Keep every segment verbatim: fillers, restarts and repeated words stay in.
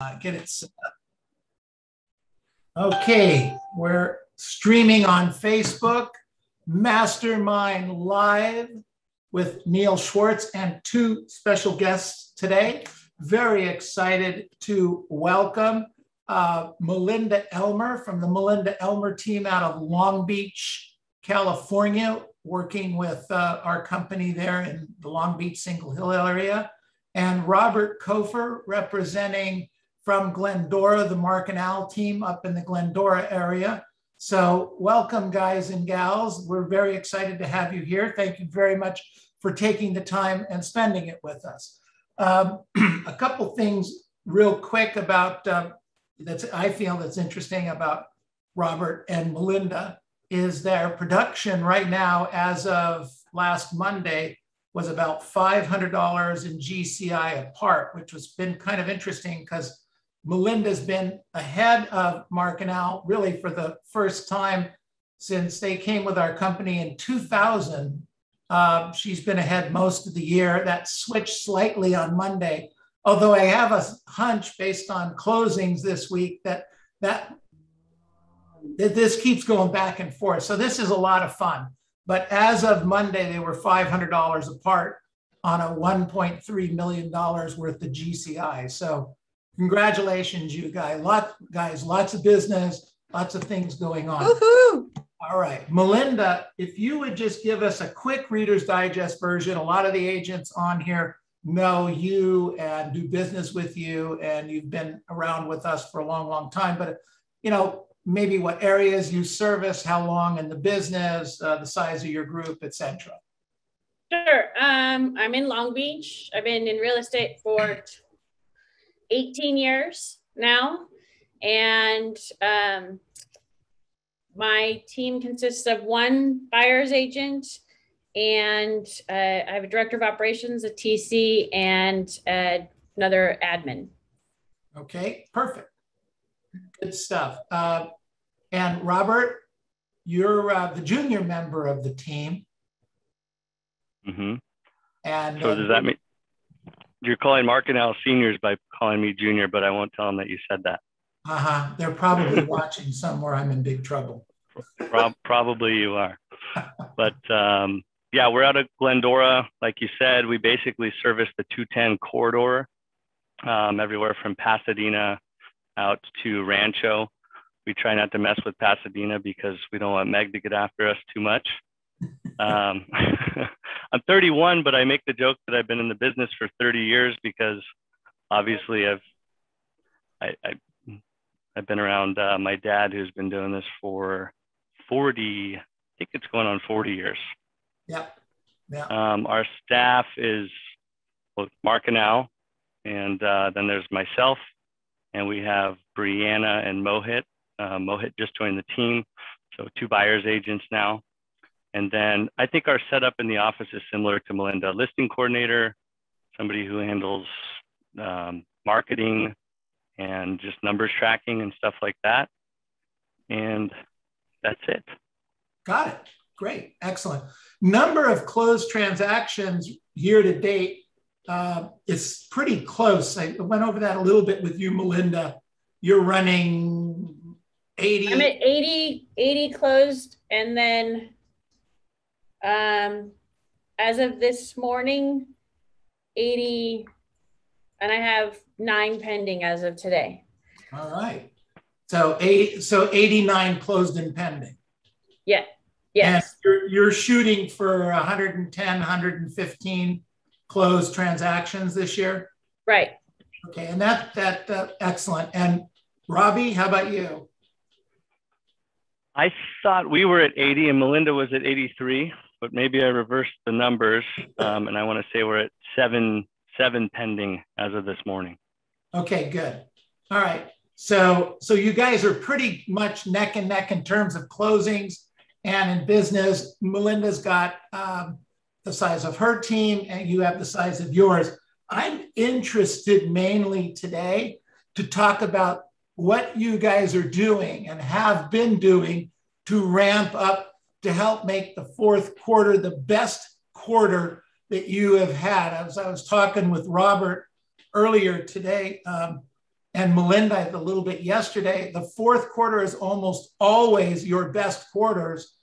Uh, get it set up. Okay, we're streaming on Facebook Mastermind Live with Neil Schwartz and two special guests today. Very excited to welcome uh, Melinda Elmer from the Melinda Elmer team out of Long Beach, California, working with uh, our company there in the Long Beach Single Hill area, and Robert Cofer representing from Glendora, the Mark and Al team up in the Glendora area. So welcome, guys and gals. We're very excited to have you here. Thank you very much for taking the time and spending it with us. Um, a couple things real quick about um, that I feel that's interesting about Robert and Melinda is their production right now as of last Monday was about five hundred dollars in G C I a part, which has been kind of interesting because Melinda's been ahead of Mark and Al really for the first time since they came with our company in two thousand. Uh, she's been ahead most of the year. That switched slightly on Monday, although I have a hunch based on closings this week that, that that this keeps going back and forth. So this is a lot of fun. But as of Monday, they were five hundred dollars apart on a one point three million dollars worth of G C I. So congratulations, you guys. Lot, guys, lots of business, lots of things going on. Woohoo! All right, Melinda, if you would just give us a quick Reader's Digest version. A lot of the agents on here know you and do business with you, and you've been around with us for a long, long time. But, you know, maybe what areas you service, how long in the business, uh, the size of your group, et cetera. Sure. Um, I'm in Long Beach. I've been in real estate for eighteen years now. And um, my team consists of one buyer's agent, and uh, I have a director of operations, a T C, and uh, another admin. Okay, perfect. Good stuff. Uh, and Robert, you're uh, the junior member of the team. Mm-hmm. And so uh, does that mean you're calling Mark and Al seniors by calling me junior, but I won't tell them that you said that. Uh-huh. They're probably watching somewhere. I'm in big trouble. Pro probably you are. But um, yeah, we're out of Glendora. Like you said, we basically service the two ten corridor, um, everywhere from Pasadena out to Rancho. We try not to mess with Pasadena because we don't want Meg to get after us too much. Um, I'm thirty-one, but I make the joke that I've been in the business for thirty years because obviously I've I, I, I've been around uh, my dad, who's been doing this for forty. I think it's going on forty years. Yeah. Yeah. Um, our staff is both Mark and Al, and uh, then there's myself. And we have Brianna and Mohit. Uh, Mohit just joined the team, so two buyer's agents now. And then I think our setup in the office is similar to Melinda. Listing coordinator, somebody who handles um, marketing and just numbers tracking and stuff like that. And that's it. Got it. Great. Excellent. Number of closed transactions year to date. Uh, it's pretty close. I went over that a little bit with you, Melinda. You're running eighty. I'm at eighty, eighty closed. And then um, as of this morning, eighty, and I have nine pending as of today. All right. So, eight, so eighty-nine closed and pending. Yeah. Yes. And you're, you're shooting for one hundred ten, one hundred fifteen. Closed transactions this year? Right. Okay, and that, that uh, excellent. And Robbie, how about you? I thought we were at eighty and Melinda was at eighty-three, but maybe I reversed the numbers. Um, and I wanna say we're at seven, seven pending as of this morning. Okay, good. All right, so, so you guys are pretty much neck and neck in terms of closings and in business. Melinda's got, um, the size of her team, and you have the size of yours. I'm interested mainly today to talk about what you guys are doing and have been doing to ramp up to help make the fourth quarter the best quarter that you have had. I was, I was talking with Robert earlier today um, and Melinda a little bit yesterday. The fourth quarter is almost always your best quarters,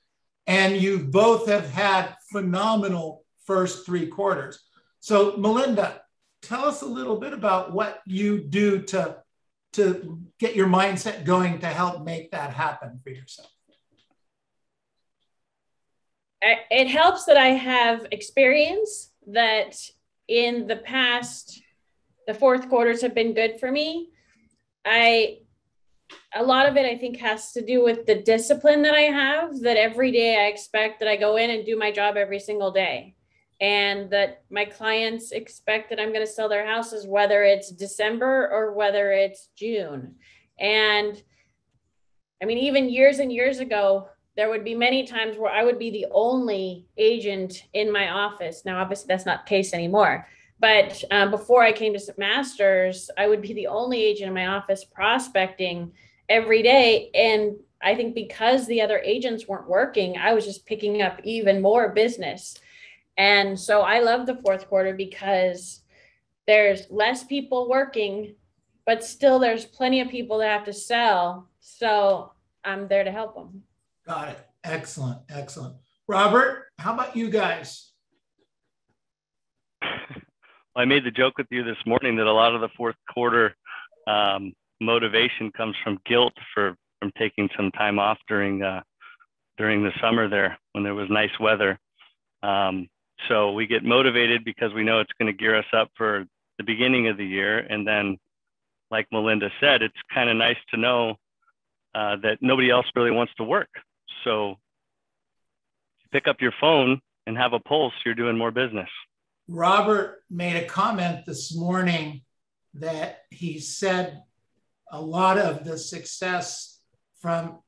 and you both have had phenomenal first three quarters. So Melinda, tell us a little bit about what you do to, to get your mindset going to help make that happen for yourself. It helps that I have experience that in the past, the fourth quarters have been good for me. I, a lot of it, I think, has to do with the discipline that I have, that every day I expect that I go in and do my job every single day, and that my clients expect that I'm going to sell their houses, whether it's December or whether it's June. And I mean, even years and years ago, there would be many times where I would be the only agent in my office. Now, obviously that's not the case anymore, but um, before I came to Masters, I would be the only agent in my office prospecting every day. And I think because the other agents weren't working, I was just picking up even more business. And so I love the fourth quarter because there's less people working, but still there's plenty of people that have to sell. So I'm there to help them. Got it. Excellent. Excellent. Robert, how about you guys? Well, I made the joke with you this morning that a lot of the fourth quarter um, motivation comes from guilt for from taking some time off during uh, during the summer there when there was nice weather. Um, so we get motivated because we know it's going to gear us up for the beginning of the year. And then, like Melinda said, it's kind of nice to know uh, that nobody else really wants to work. So pick up your phone and have a pulse, you're doing more business. Robert made a comment this morning that he said a lot of the success from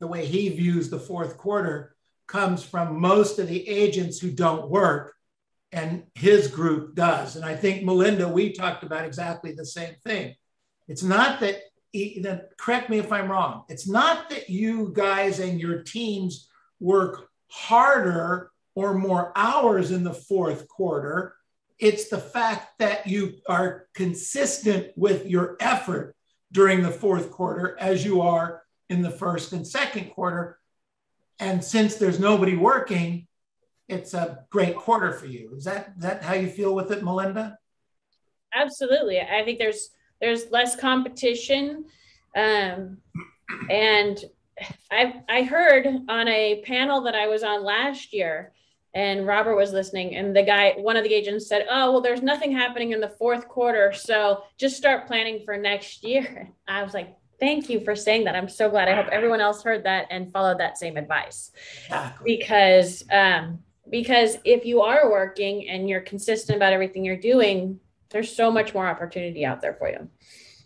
the way he views the fourth quarter comes from most of the agents who don't work, and his group does. And I think, Melinda, we talked about exactly the same thing. It's not that, correct me if I'm wrong, it's not that you guys and your teams work harder or more hours in the fourth quarter. It's the fact that you are consistent with your effort during the fourth quarter as you are in the first and second quarter. And since there's nobody working, it's a great quarter for you. Is that, that how you feel with it, Melinda? Absolutely. I think there's there's less competition. Um, and I, I heard on a panel that I was on last year, and Robert was listening, and the guy, one of the agents said, oh, well, there's nothing happening in the fourth quarter, so just start planning for next year. I was like, thank you for saying that. I'm so glad. I hope everyone else heard that and followed that same advice. Exactly. Because, um, because if you are working and you're consistent about everything you're doing, there's so much more opportunity out there for you.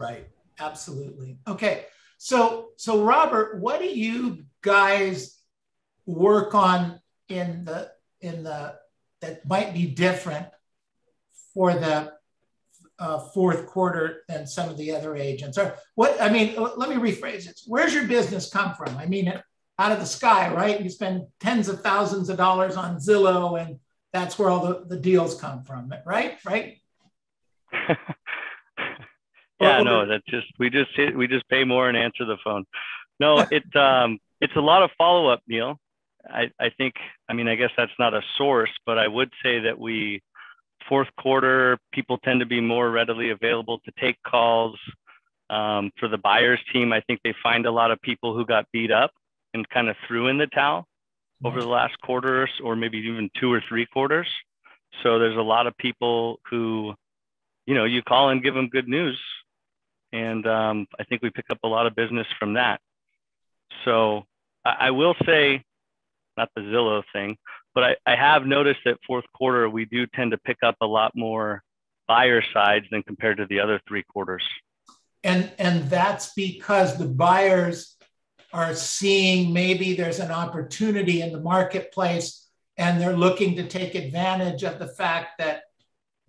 Right. Absolutely. Okay. So, so Robert, what do you guys work on in the, in the, that might be different for the Uh, fourth quarter than some of the other agents? Or what, I mean, let me rephrase it. Where's your business come from? I mean, out of the sky, right? You spend tens of thousands of dollars on Zillow, and that's where all the, the deals come from, right? Right? Yeah, no, that's just, we just, we just pay more and answer the phone. No, it, um, it's a lot of follow-up, Neil. I, I think, I mean, I guess that's not a source, but I would say that we, fourth quarter, people tend to be more readily available to take calls. Um, for the buyers team, I think they find a lot of people who got beat up and kind of threw in the towel over the last quarters, or maybe even two or three quarters. So there's a lot of people who, you know, you call and give them good news. And um, I think we pick up a lot of business from that. So I, I will say, not the Zillow thing, but I, I have noticed that fourth quarter, we do tend to pick up a lot more buyer sides than compared to the other three quarters. And, and that's because the buyers are seeing maybe there's an opportunity in the marketplace, and they're looking to take advantage of the fact that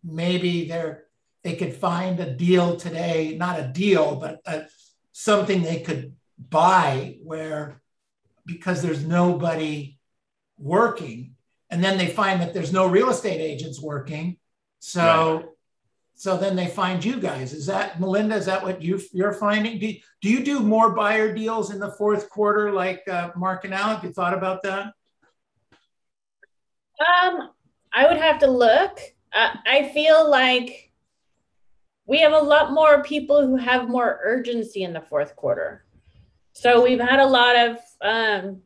maybe they're, they could find a deal today, not a deal, but a, something they could buy where, because there's nobody working, And then they find that there's no real estate agents working. So, right. so then they find you guys. Is that, Melinda, is that what you, you're finding? Do, do you do more buyer deals in the fourth quarter like uh, Mark and Al? Have you thought about that? Um, I would have to look. Uh, I feel like we have a lot more people who have more urgency in the fourth quarter. So we've had a lot of um,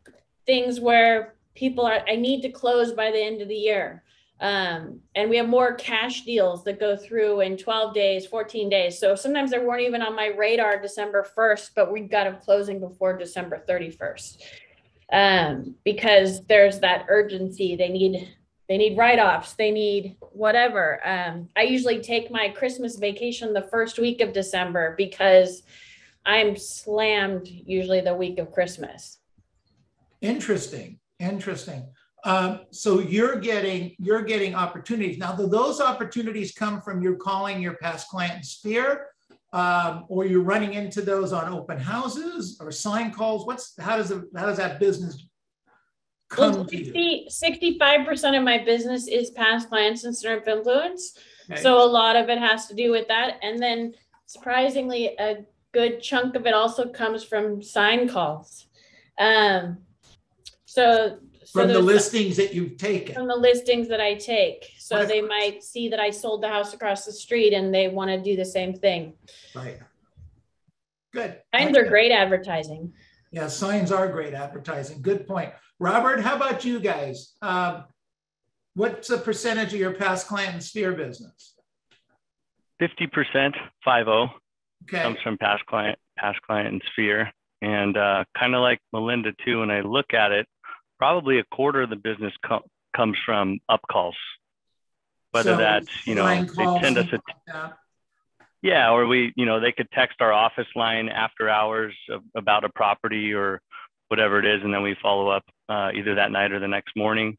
things where people are, I need to close by the end of the year. Um, and we have more cash deals that go through in twelve days, fourteen days. So sometimes they weren't even on my radar December first, but we've got them closing before December thirty-first. Um, because there's that urgency. They need, they need write-offs. They need whatever. Um, I usually take my Christmas vacation the first week of December because I'm slammed usually the week of Christmas. Interesting. Interesting. Um, so you're getting, you're getting opportunities. Now, do those opportunities come from you calling your past client and sphere, um, or you're running into those on open houses or sign calls? What's, how does the, how does that business come well, sixty, to you? sixty-five percent of my business is past clients and center of influence. Okay. So a lot of it has to do with that. And then surprisingly, a good chunk of it also comes from sign calls. Um, So, so from the listings that you've taken. From the listings that I take. So they might see that I sold the house across the street and they want to do the same thing. Right. Good. Signs are great advertising. Yeah, signs are great advertising. Good point. Robert, how about you guys? Um, what's the percentage of your past client and sphere business? fifty percent, five oh, okay. Comes from past client, past client and sphere. And uh, kind of like Melinda too, when I look at it, probably a quarter of the business co comes from up calls, whether so that's, you know, they send us a, like yeah, or we, you know, they could text our office line after hours of, about a property or whatever it is. And then we follow up uh, either that night or the next morning.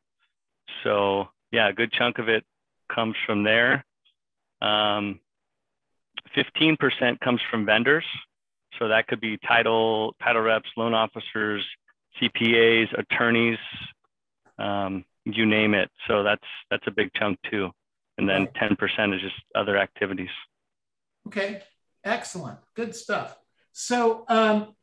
So yeah, a good chunk of it comes from there. Um, fifteen percent comes from vendors. So that could be title, title reps, loan officers, C P As, attorneys, um, you name it. So that's, that's a big chunk too. And then ten percent is just other activities. Okay, excellent, good stuff. So um,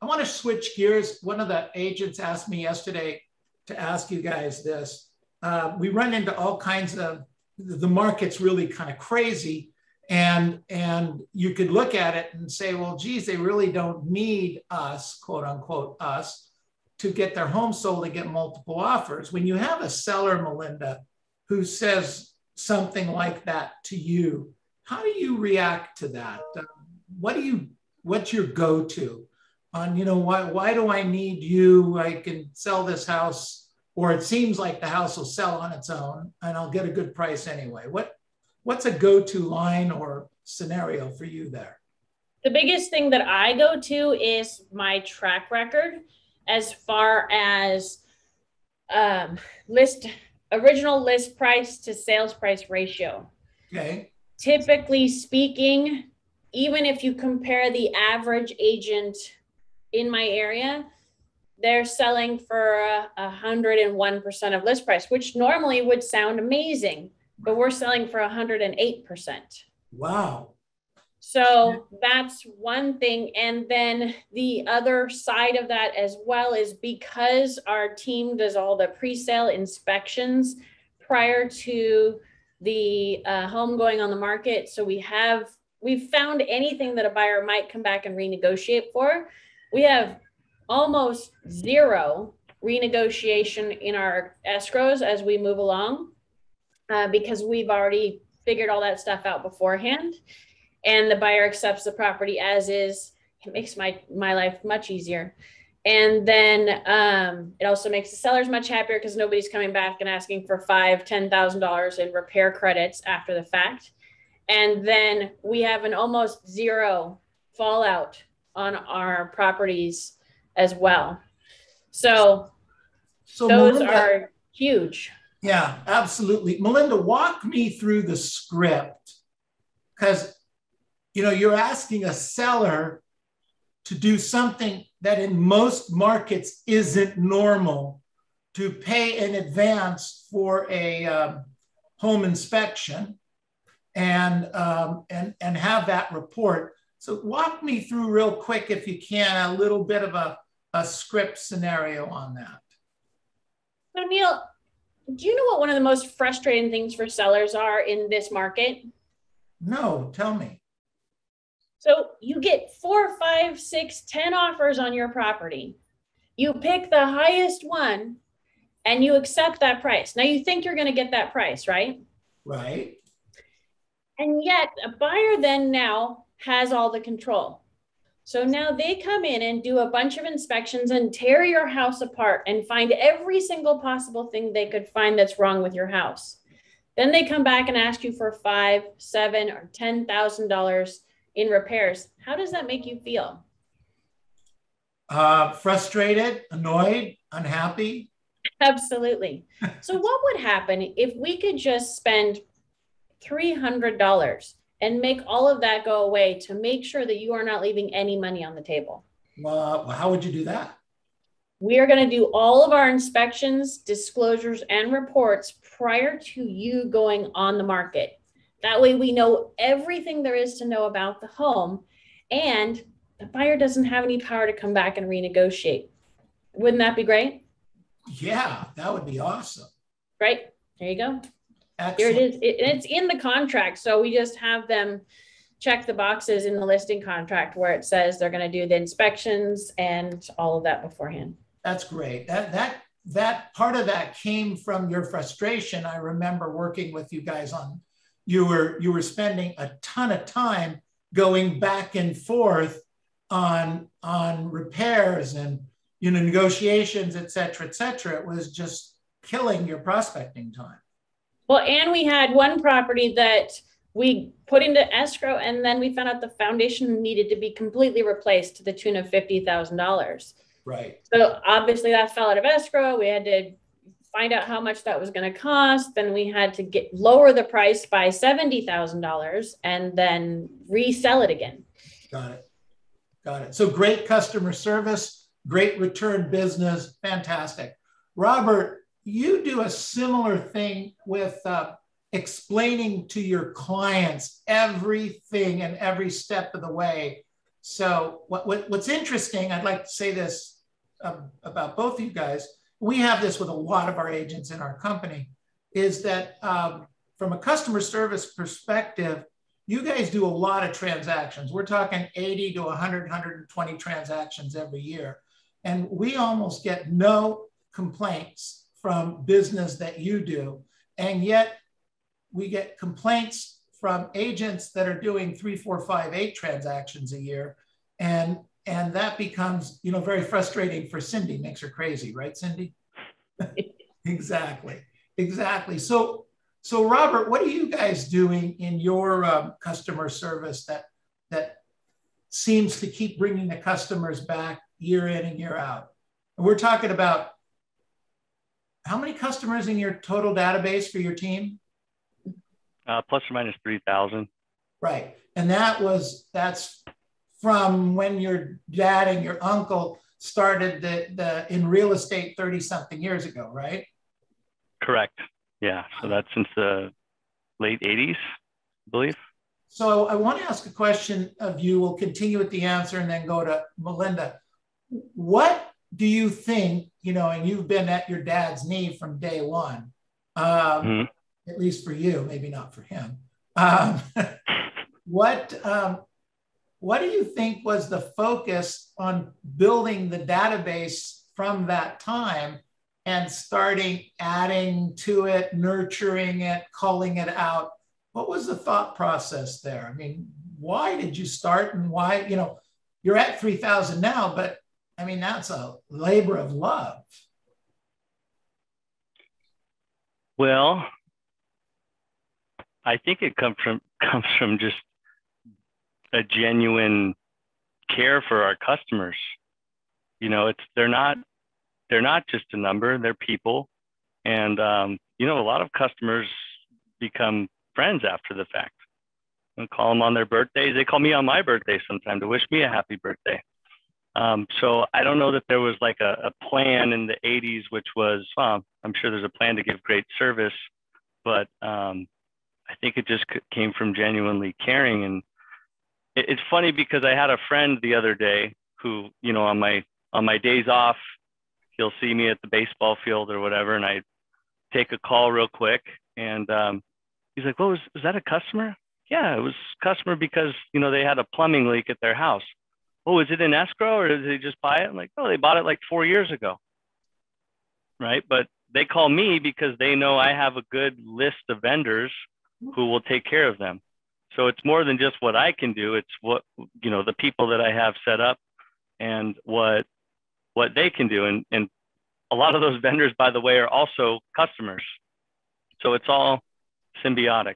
I wanna switch gears. One of the agents asked me yesterday to ask you guys this. Uh, we run into all kinds of, the market's really kind of crazy. And, and you could look at it and say, well, geez, they really don't need us, quote unquote, us, to get their home sold and get multiple offers. When you have a seller, Melinda, who says something like that to you, how do you react to that? What do you, what's your go-to on, you know, why, why do I need you? I can sell this house, or it seems like the house will sell on its own and I'll get a good price anyway. What, What's a go-to line or scenario for you there? The biggest thing that I go to is my track record as far as um, list, original list price to sales price ratio. Okay. Typically speaking, even if you compare the average agent in my area, they're selling for one hundred and one percent of list price, which normally would sound amazing. But we're selling for one hundred and eight percent. Wow. So that's one thing. And then the other side of that as well is because our team does all the pre-sale inspections prior to the uh, home going on the market. So we have, we've found anything that a buyer might come back and renegotiate for. We have almost zero renegotiation in our escrows as we move along. Uh, because we've already figured all that stuff out beforehand and the buyer accepts the property as is. It makes my, my life much easier. And then um, it also makes the sellers much happier because nobody's coming back and asking for five, ten thousand dollars in repair credits after the fact. And then we have an almost zero fallout on our properties as well. So, so those are huge. Yeah, absolutely. Melinda, walk me through the script because, you know, you're asking a seller to do something that in most markets isn't normal to pay in advance for a um, home inspection and, um, and, and have that report. So walk me through real quick, if you can, a little bit of a, a script scenario on that. So Neil, do you know what one of the most frustrating things for sellers are in this market? No, tell me. So you get four, five, six, ten offers on your property. You pick the highest one and you accept that price. Now you think you're going to get that price, right? Right. And yet a buyer then now has all the control. So now they come in and do a bunch of inspections and tear your house apart and find every single possible thing they could find that's wrong with your house. Then they come back and ask you for five, seven, or ten thousand dollars in repairs. How does that make you feel? Uh, frustrated, annoyed, unhappy. Absolutely. So what would happen if we could just spend three hundred dollars and make all of that go away to make sure that you are not leaving any money on the table? Well, how would you do that? We are going to do all of our inspections, disclosures, and reports prior to you going on the market. That way we know everything there is to know about the home, and the buyer doesn't have any power to come back and renegotiate. Wouldn't that be great? Yeah, that would be awesome. Right? There you go. Excellent. Here it is. It, it's in the contract. So we just have them check the boxes in the listing contract where it says they're going to do the inspections and all of that beforehand. That's great. That, that, that part of that came from your frustration. I remember working with you guys on, you were, you were spending a ton of time going back and forth on, on repairs and, you know, negotiations, et cetera, et cetera. It was just killing your prospecting time. Well, and we had one property that we put into escrow, and then we found out the foundation needed to be completely replaced to the tune of fifty thousand dollars. Right. So obviously that fell out of escrow. We had to find out how much that was going to cost. Then we had to get lower the price by seventy thousand dollars and then resell it again. Got it. Got it. So great customer service, great return business. Fantastic. Robert, you do a similar thing with uh, explaining to your clients everything and every step of the way. So what, what, what's interesting, I'd like to say this um, about both of you guys, we have this with a lot of our agents in our company, is that um, from a customer service perspective, you guys do a lot of transactions. We're talking eighty to one hundred, one hundred twenty transactions every year. And we almost get no complaints from business that you do. And yet we get complaints from agents that are doing three, four, five, eight transactions a year. And, and that becomes, you know, very frustrating for Cindy, makes her crazy, right, Cindy? Exactly, exactly. So, so Robert, what are you guys doing in your um, customer service that, that seems to keep bringing the customers back year in and year out? And we're talking about how many customers in your total database for your team? Uh, plus or minus three thousand. Right. And that was, that's from when your dad and your uncle started the, the in real estate thirty something years ago, right? Correct. Yeah. So that's since the late eighties, I believe. So I want to ask a question of you. We'll continue with the answer and then go to Melinda. What do you think, you know, and you've been at your dad's knee from day one, um, mm-hmm. at least for you, maybe not for him. Um, what, um, what do you think was the focus on building the database from that time and starting adding to it, nurturing it, calling it out? What was the thought process there? I mean, why did you start and why, you know, you're at three thousand now, but I mean, that's a labor of love. Well, I think it comes from, comes from just a genuine care for our customers. You know, it's, they're not, they're not just a number, they're people. And, um, you know, a lot of customers become friends after the fact. I call them on their birthdays. They call me on my birthday sometime to wish me a happy birthday. Um, so I don't know that there was like a, a plan in the eighties, which was, well, I'm sure there's a plan to give great service, but um, I think it just came from genuinely caring. And it, it's funny because I had a friend the other day who, you know, on my, on my days off, he'll see me at the baseball field or whatever. And I take a call real quick. And um, he's like, well, was, was that a customer? Yeah, it was customer because, you know, they had a plumbing leak at their house. Oh, is it in escrow or did they just buy it? I'm like, oh, they bought it like four years ago. Right. But they call me because they know I have a good list of vendors who will take care of them. So it's more than just what I can do. It's what, you know, the people that I have set up and what, what they can do. And, and a lot of those vendors, by the way, are also customers. So it's all symbiotic.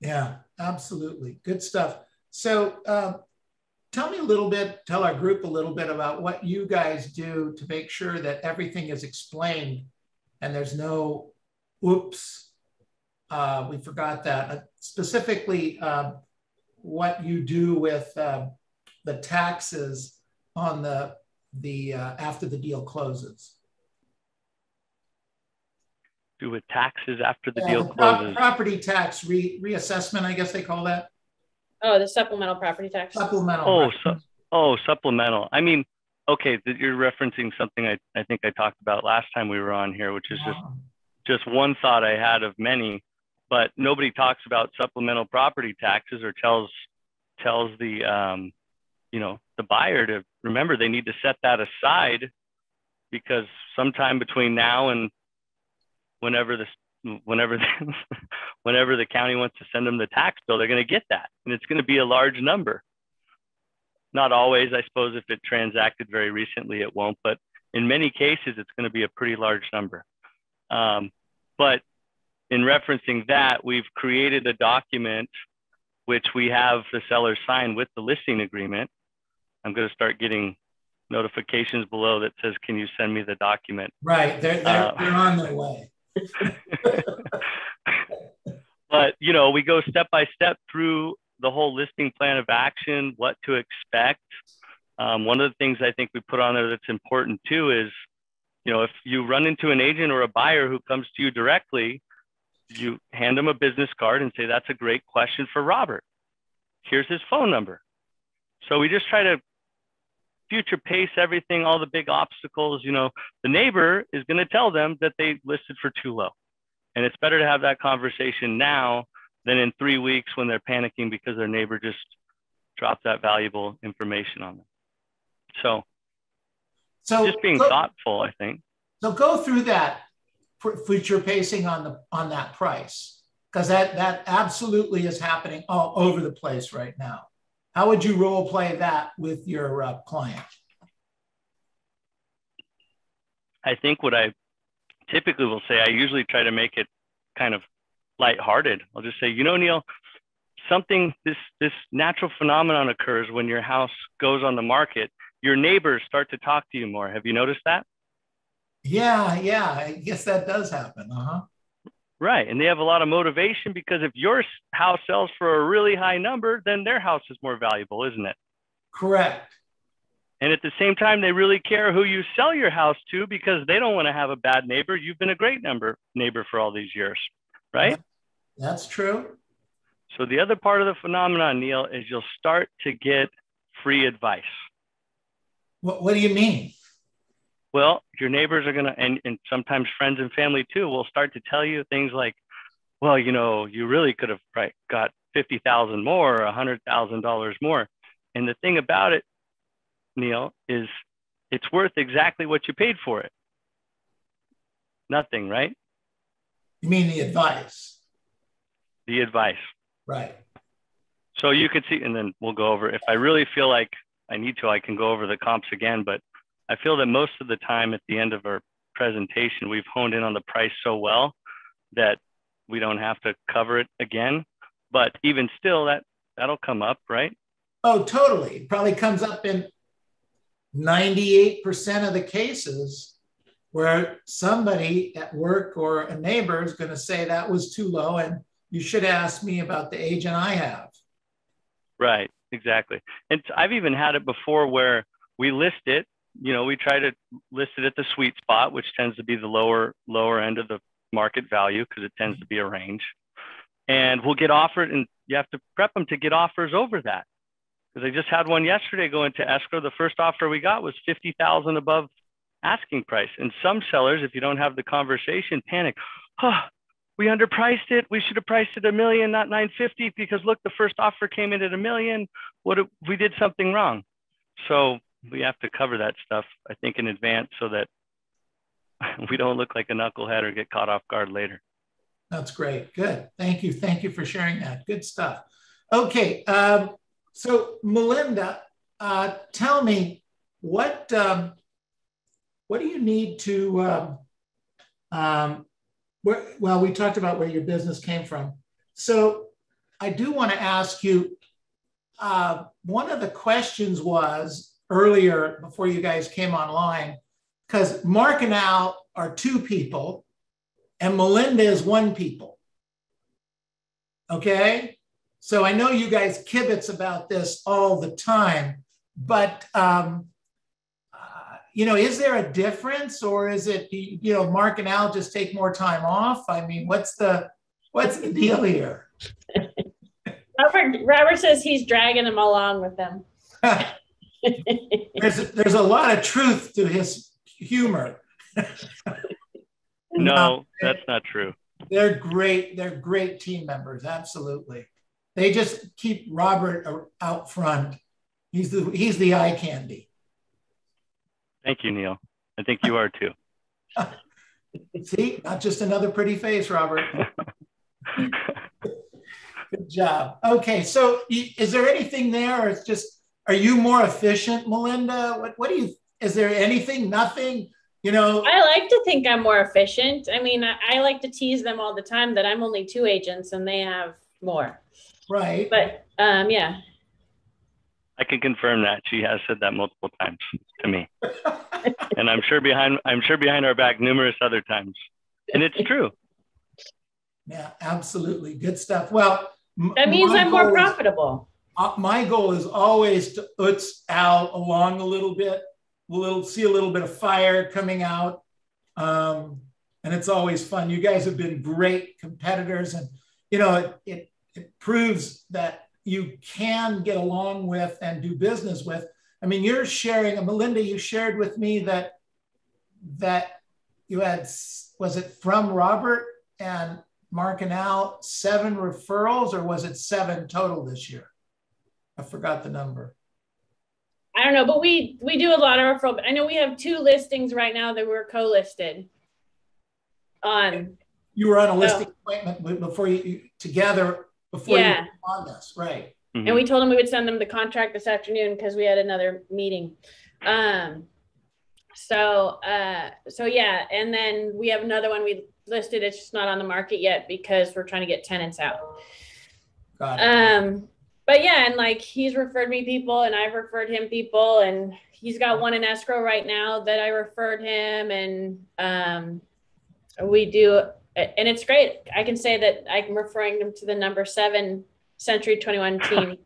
Yeah, absolutely. Good stuff. So, um, Tell me a little bit, tell our group a little bit about what you guys do to make sure that everything is explained and there's no, oops, uh, we forgot that. Uh, specifically, uh, what you do with uh, the taxes on the, the uh, after the deal closes. Do with taxes after the yeah, deal the closes? Property tax re reassessment, I guess they call that. Oh, the supplemental property tax. Supplemental. Oh, su oh, supplemental. I mean, okay, you're referencing something I, I think I talked about last time we were on here, which is just, just one thought I had of many, but nobody talks about supplemental property taxes or tells, tells the, um, you know, the buyer to remember they need to set that aside because sometime between now and whenever this, whenever the, whenever the county wants to send them the tax bill, they're going to get that. And it's going to be a large number. Not always, I suppose, if it transacted very recently, it won't. But in many cases, it's going to be a pretty large number. Um, but in referencing that, we've created a document which we have the seller sign with the listing agreement. I'm going to start getting notifications below that says, can you send me the document? Right, they're, they're, uh, they're on their way. But, you know, we go step by step through the whole listing plan of action, what to expect. Um, one of the things I think we put on there that's important too is, you know, if you run into an agent or a buyer who comes to you directly, you hand them a business card and say, that's a great question for Robert. Here's his phone number. So we just try to future pace everything, all the big obstacles. You know, the neighbor is going to tell them that they listed for too low. And it's better to have that conversation now than in three weeks when they're panicking because their neighbor just dropped that valuable information on them. So, so just being so, thoughtful, I think. So go through that future pacing on the on that price, because that that absolutely is happening all over the place right now. How would you role play that with your uh, client? I think what I typically will say, I usually try to make it kind of lighthearted. I'll just say, you know, Neil, something, this, this natural phenomenon occurs when your house goes on the market, your neighbors start to talk to you more. Have you noticed that? Yeah, yeah, I guess that does happen. Uh-huh. Right. And they have a lot of motivation because if your house sells for a really high number, then their house is more valuable, isn't it? Correct. And at the same time, they really care who you sell your house to because they don't want to have a bad neighbor. You've been a great number, neighbor for all these years, right? That's true. So the other part of the phenomenon, Neil, is you'll start to get free advice. What, what do you mean? Well, your neighbors are going to, and, and sometimes friends and family too, will start to tell you things like, well, you know, you really could have got fifty thousand dollars more or one hundred thousand dollars more. And the thing about it, Neil, is it's worth exactly what you paid for it. Nothing, right? You mean the advice? The advice. Right. So you could see, and then we'll go over, if I really feel like I need to, I can go over the comps again, but I feel that most of the time at the end of our presentation, we've honed in on the price so well that we don't have to cover it again. But even still, that, that'll come up, right? Oh, totally. It probably comes up in ninety-eight percent of the cases where somebody at work or a neighbor is going to say that was too low and you should ask me about the agent I have. Right, exactly. And I've even had it before where we list it, you know, we try to list it at the sweet spot, which tends to be the lower lower end of the market value because it tends to be a range. And we'll get offered, and you have to prep them to get offers over that. Because I just had one yesterday go into escrow. The first offer we got was fifty thousand above asking price. And some sellers, if you don't have the conversation, panic. Oh, we underpriced it. We should have priced it a million, not nine fifty, because look, the first offer came in at a million. What if we did something wrong? So we have to cover that stuff, I think, in advance so that we don't look like a knucklehead or get caught off guard later. That's great. Good. Thank you. Thank you for sharing that. Good stuff. Okay. Um, so Melinda, uh, tell me, what um, what do you need to, um, um, where, well, we talked about where your business came from. So I do want to ask you, uh, one of the questions was earlier before you guys came online, because Mark and Al are two people, and Melinda is one people, okay? So I know you guys kibitz about this all the time, but, um, uh, you know, is there a difference, or is it, you know, Mark and Al just take more time off? I mean, what's the, what's the deal here? Robert, Robert says he's dragging him along with them. there's, there's a lot of truth to his humor. No, that's not true. They're great. They're great team members. Absolutely. They just keep Robert out front. He's the, he's the eye candy. Thank you, Neil. I think you are too. See, not just another pretty face, Robert. Good job. Okay. So is there anything there, or it's just, are you more efficient, Melinda? What, what do you, is there anything, nothing? You know, I like to think I'm more efficient. I mean, I, I like to tease them all the time that I'm only two agents and they have more. Right. But um, yeah. I can confirm that. She has said that multiple times to me. And I'm sure behind I'm sure behind our back numerous other times. And it's true. Yeah, absolutely. Good stuff. Well, that means I'm more profitable. Is, uh, my goal is always to oots Al along a little bit. We'll see a little bit of fire coming out. Um, and it's always fun. You guys have been great competitors. And, you know, it, it, it proves that you can get along with and do business with. I mean, you're sharing, and Melinda, you shared with me that, that you had, was it from Robert and Mark and Al, seven referrals, or was it seven total this year? I forgot the number. I don't know, but we we do a lot of referral. I know we have two listings right now that we're co-listed on. You were on a so, listing appointment before you together before yeah. you were on this, right? Mm-hmm. And we told them we would send them the contract this afternoon because we had another meeting. Um, so uh, so yeah, and then we have another one we listed. It's just not on the market yet because we're trying to get tenants out. Got it. Um, But yeah, and like he's referred me people and I've referred him people, and he's got one in escrow right now that I referred him, and um, we do, and it's great. I can say that I'm referring him to the number seven Century twenty-one team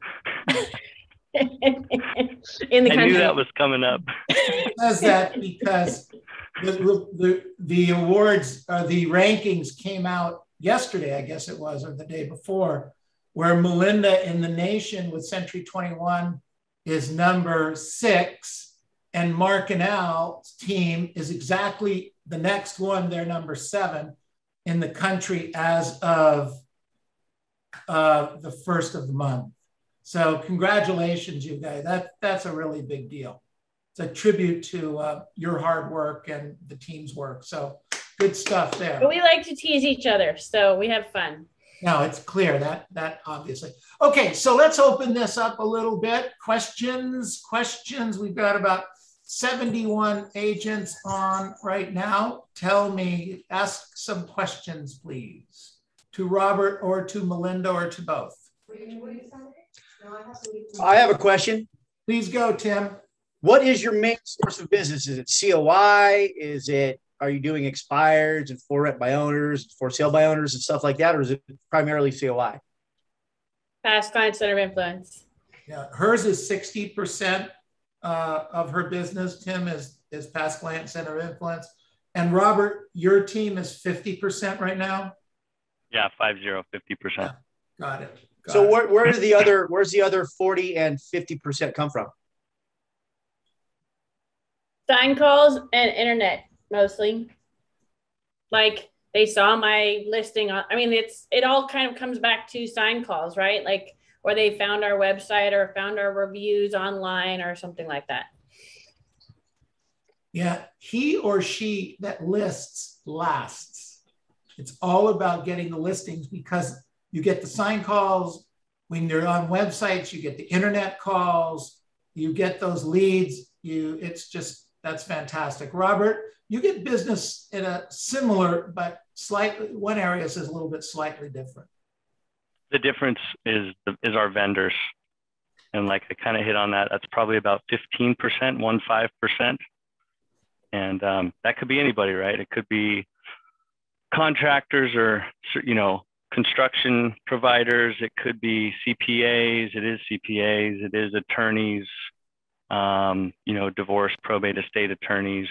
in the country. I knew that was coming up. He does that because the, the, the awards, uh, the rankings came out yesterday, I guess it was, or the day before, where Melinda in the nation with Century twenty-one is number six, and Mark and Al's team is exactly the next one. They're number seven in the country as of uh, the first of the month. So congratulations, you guys. That, that's a really big deal. It's a tribute to uh, your hard work and the team's work. So good stuff there. But we like to tease each other, so we have fun. No, it's clear that, that obviously. Okay, so let's open this up a little bit. Questions, questions. We've got about seventy-one agents on right now. Tell me, ask some questions, please, to Robert or to Melinda or to both. I have a question. Please go, Tim. What is your main source of business? Is it C O I? Is it, are you doing expireds and for rent by owners, for sale by owners and stuff like that? Or is it primarily C O I? Past client center of influence. Yeah, hers is sixty percent uh, of her business. Tim is, is Past Client Center of Influence. And Robert, your team is fifty percent right now? Yeah, five zero, fifty percent. Got it. Got so where where do the other where's the other forty and fifty percent come from? Sign calls and internet mostly. Like they saw my listing on, I mean, it's it all kind of comes back to sign calls, right? Like, or they found our website or found our reviews online or something like that. Yeah, he or she that lists lasts. It's all about getting the listings because you get the sign calls, when they're on websites, you get the internet calls, you get those leads, you, it's just, that's fantastic. Robert, you get business in a similar, but slightly, one area is a little bit slightly different. The difference is, is our vendors. And like I kind of hit on that, that's probably about fifteen percent, one, five percent. And um, that could be anybody, right? It could be contractors or, you know, construction providers. It could be C P As. It is C P As. It is attorneys, um, you know, divorce, probate, estate attorneys.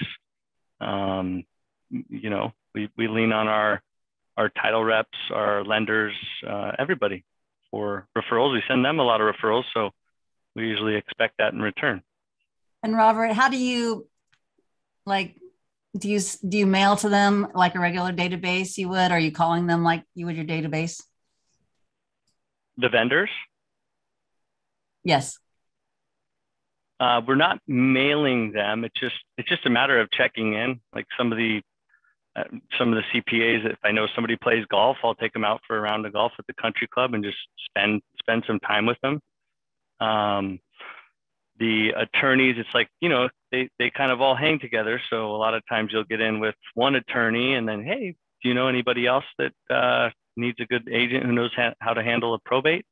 Um, you know, we, we lean on our, our title reps, our lenders, uh, everybody for referrals. We send them a lot of referrals. So we usually expect that in return. And Robert, how do you like, Do you, do you mail to them like a regular database you would? Are you calling them like you would your database? The vendors? Yes. Uh, we're not mailing them. It's just, it's just a matter of checking in. Like some of the, uh, some of the C P As, if I know somebody plays golf, I'll take them out for a round of golf at the country club and just spend, spend some time with them. Um, The attorneys, it's like, you know, they, they kind of all hang together. So a lot of times you'll get in with one attorney and then, hey, do you know anybody else that uh, needs a good agent who knows ha how to handle a probate?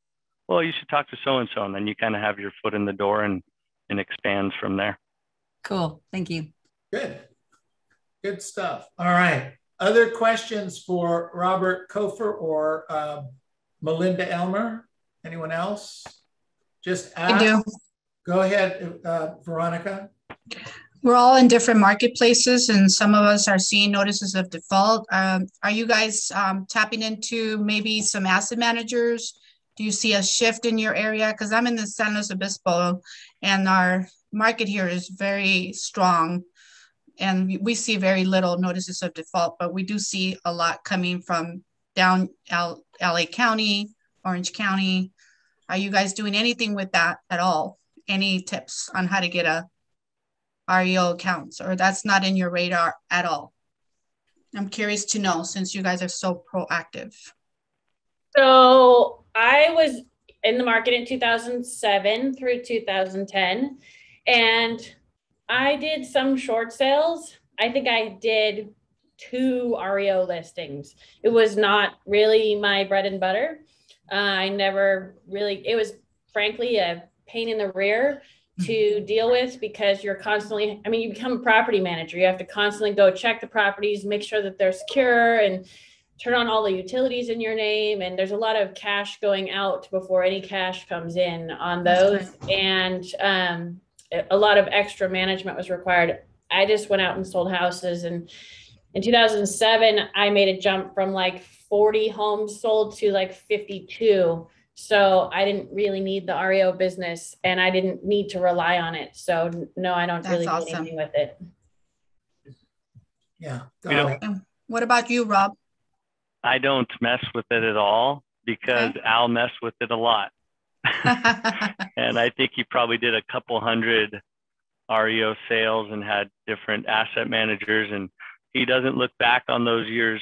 Well, you should talk to so-and-so. And then you kind of have your foot in the door and, and expand from there. Cool. Thank you. Good. Good stuff. All right. Other questions for Robert Cofer or uh, Melinda Elmer? Anyone else? Just ask. I do. Go ahead, uh, Veronica. We're all in different marketplaces and some of us are seeing notices of default. Um, are you guys um, tapping into maybe some asset managers? Do you see a shift in your area? Because I'm in the San Luis Obispo and our market here is very strong and we see very little notices of default, but we do see a lot coming from down L A County, Orange County. Are you guys doing anything with that at all? Any tips on how to get a R E O accounts, or that's not in your radar at all? I'm curious to know since you guys are so proactive. So I was in the market in two thousand seven through two thousand ten, and I did some short sales. I think I did two R E O listings. It was not really my bread and butter. Uh, I never really, it was frankly a pain in the rear to deal with because you're constantly, I mean, you become a property manager. You have to constantly go check the properties, make sure that they're secure and turn on all the utilities in your name. And there's a lot of cash going out before any cash comes in on those. And um, a lot of extra management was required. I just went out and sold houses. And in two thousand seven, I made a jump from like forty homes sold to like fifty-two. So I didn't really need the R E O business and I didn't need to rely on it. So no, I don't That's really awesome. do anything with it. Yeah. Go what about you, Rob? I don't mess with it at all because okay. Al messed with it a lot. And I think he probably did a couple hundred R E O sales and had different asset managers. And he doesn't look back on those years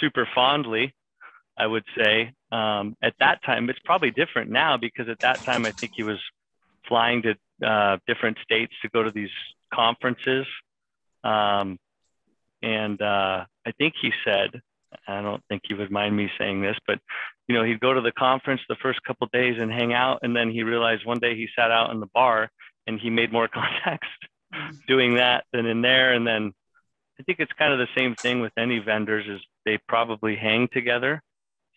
super fondly, I would say. Um, at that time, it's probably different now because at that time, I think he was flying to uh, different states to go to these conferences. Um, and uh, I think he said, I don't think he would mind me saying this, but, you know, he'd go to the conference the first couple of days and hang out. And then he realized one day he sat out in the bar and he made more contacts doing that than in there. And then I think it's kind of the same thing with any vendors is they probably hang together.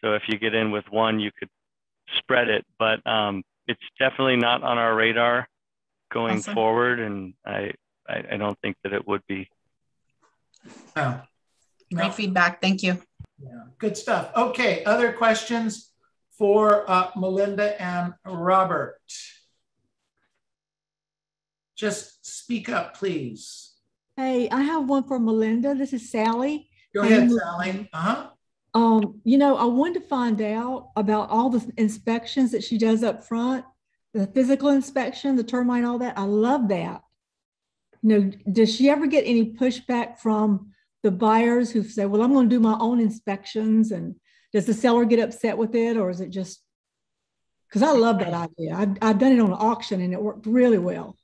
So if you get in with one, you could spread it, but um, it's definitely not on our radar. going awesome. forward, and I, I I don't think that it would be. Oh, great no. feedback. Thank you. Yeah, good stuff. Okay, other questions for uh, Melinda and Robert? Just speak up, please. Hey, I have one for Melinda. This is Sally. Go ahead, and, Sally. Uh-huh. Um, you know, I wanted to find out about all the inspections that she does up front, the physical inspection, the termite, all that. I love that. You know, does she ever get any pushback from the buyers who say, well, I'm going to do my own inspections? And does the seller get upset with it? Or is it just, because I love that idea. I've, I've done it on an auction and it worked really well.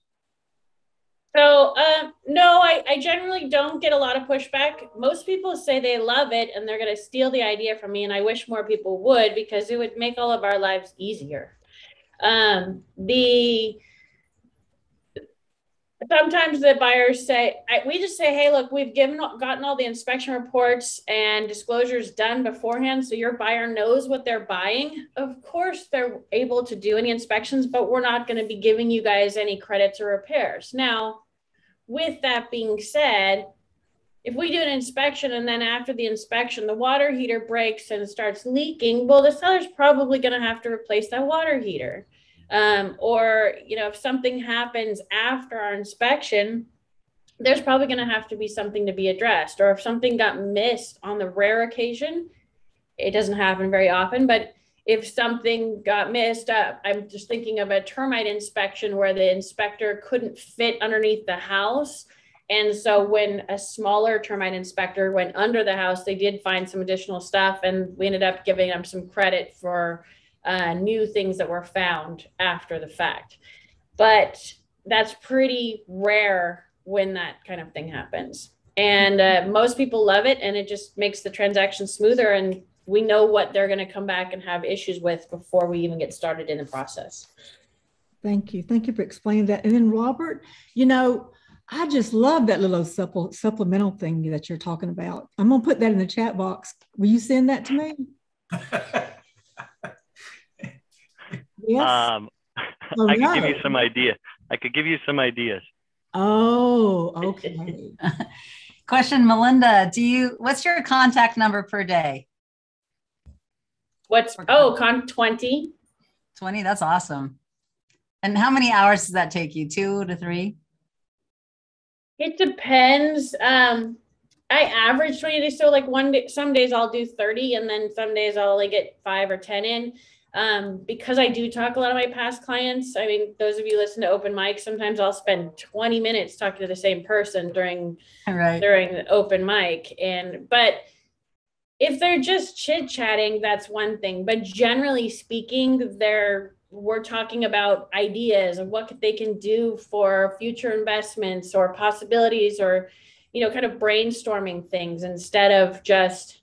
So um, no, I, I generally don't get a lot of pushback. Most people say they love it and they're going to steal the idea from me. And I wish more people would, because it would make all of our lives easier. Um, the Sometimes the buyers say, I, we just say, hey, look, we've given gotten all the inspection reports and disclosures done beforehand. So your buyer knows what they're buying. Of course, they're able to do any inspections, but we're not going to be giving you guys any credits or repairs. Now, with that being said, if we do an inspection and then after the inspection, the water heater breaks and starts leaking, well, the seller's probably going to have to replace that water heater. Um, or, you know, if something happens after our inspection, there's probably going to have to be something to be addressed. Or if something got missed on the rare occasion, it doesn't happen very often, but if something got missed up, uh, I'm just thinking of a termite inspection where the inspector couldn't fit underneath the house. And so when a smaller termite inspector went under the house, they did find some additional stuff, and we ended up giving them some credit for Uh, new things that were found after the fact. But that's pretty rare when that kind of thing happens. And uh, most people love it, and it just makes the transaction smoother, and we know what they're going to come back and have issues with before we even get started in the process. Thank you. Thank you for explaining that. And then Robert, you know, I just love that little supple, supplemental thing that you're talking about. I'm going to put that in the chat box. Will you send that to me? Yes. Um, oh, I could right. give you some ideas. I could give you some ideas. Oh, okay. Question, Melinda, do you, what's your contact number per day? What's, oh, con twenty. twenty, that's awesome. And how many hours does that take you? Two to three? It depends. Um, I average twenty days. So like one day, some days I'll do thirty, and then some days I'll only get five or ten in. Um, because I do talk a lot of my past clients. I mean, those of you listen to open mic, sometimes I'll spend twenty minutes talking to the same person during, right. during the open mic. And, but if they're just chit chatting, that's one thing, but generally speaking, they're, we're talking about ideas of what they can do for future investments or possibilities, or, you know, kind of brainstorming things instead of just,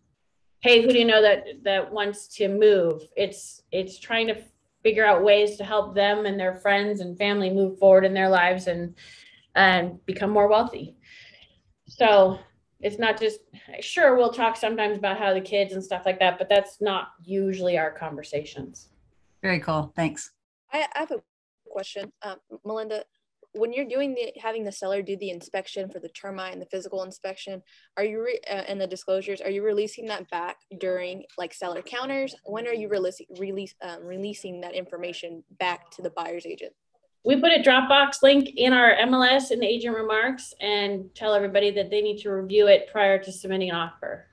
hey, who do you know that that wants to move? It's it's trying to figure out ways to help them and their friends and family move forward in their lives and and become more wealthy. So it's not just, sure, we'll talk sometimes about how the kids and stuff like that, but that's not usually our conversations. Very cool. Thanks. I, I have a question, um, Melinda. When you're doing the, having the seller do the inspection for the termite and the physical inspection, are you, re, uh, and the disclosures, are you releasing that back during like seller counters? When are you releasing, release, um, releasing that information back to the buyer's agent? We put a Dropbox link in our M L S in the agent remarks and tell everybody that they need to review it prior to submitting an offer.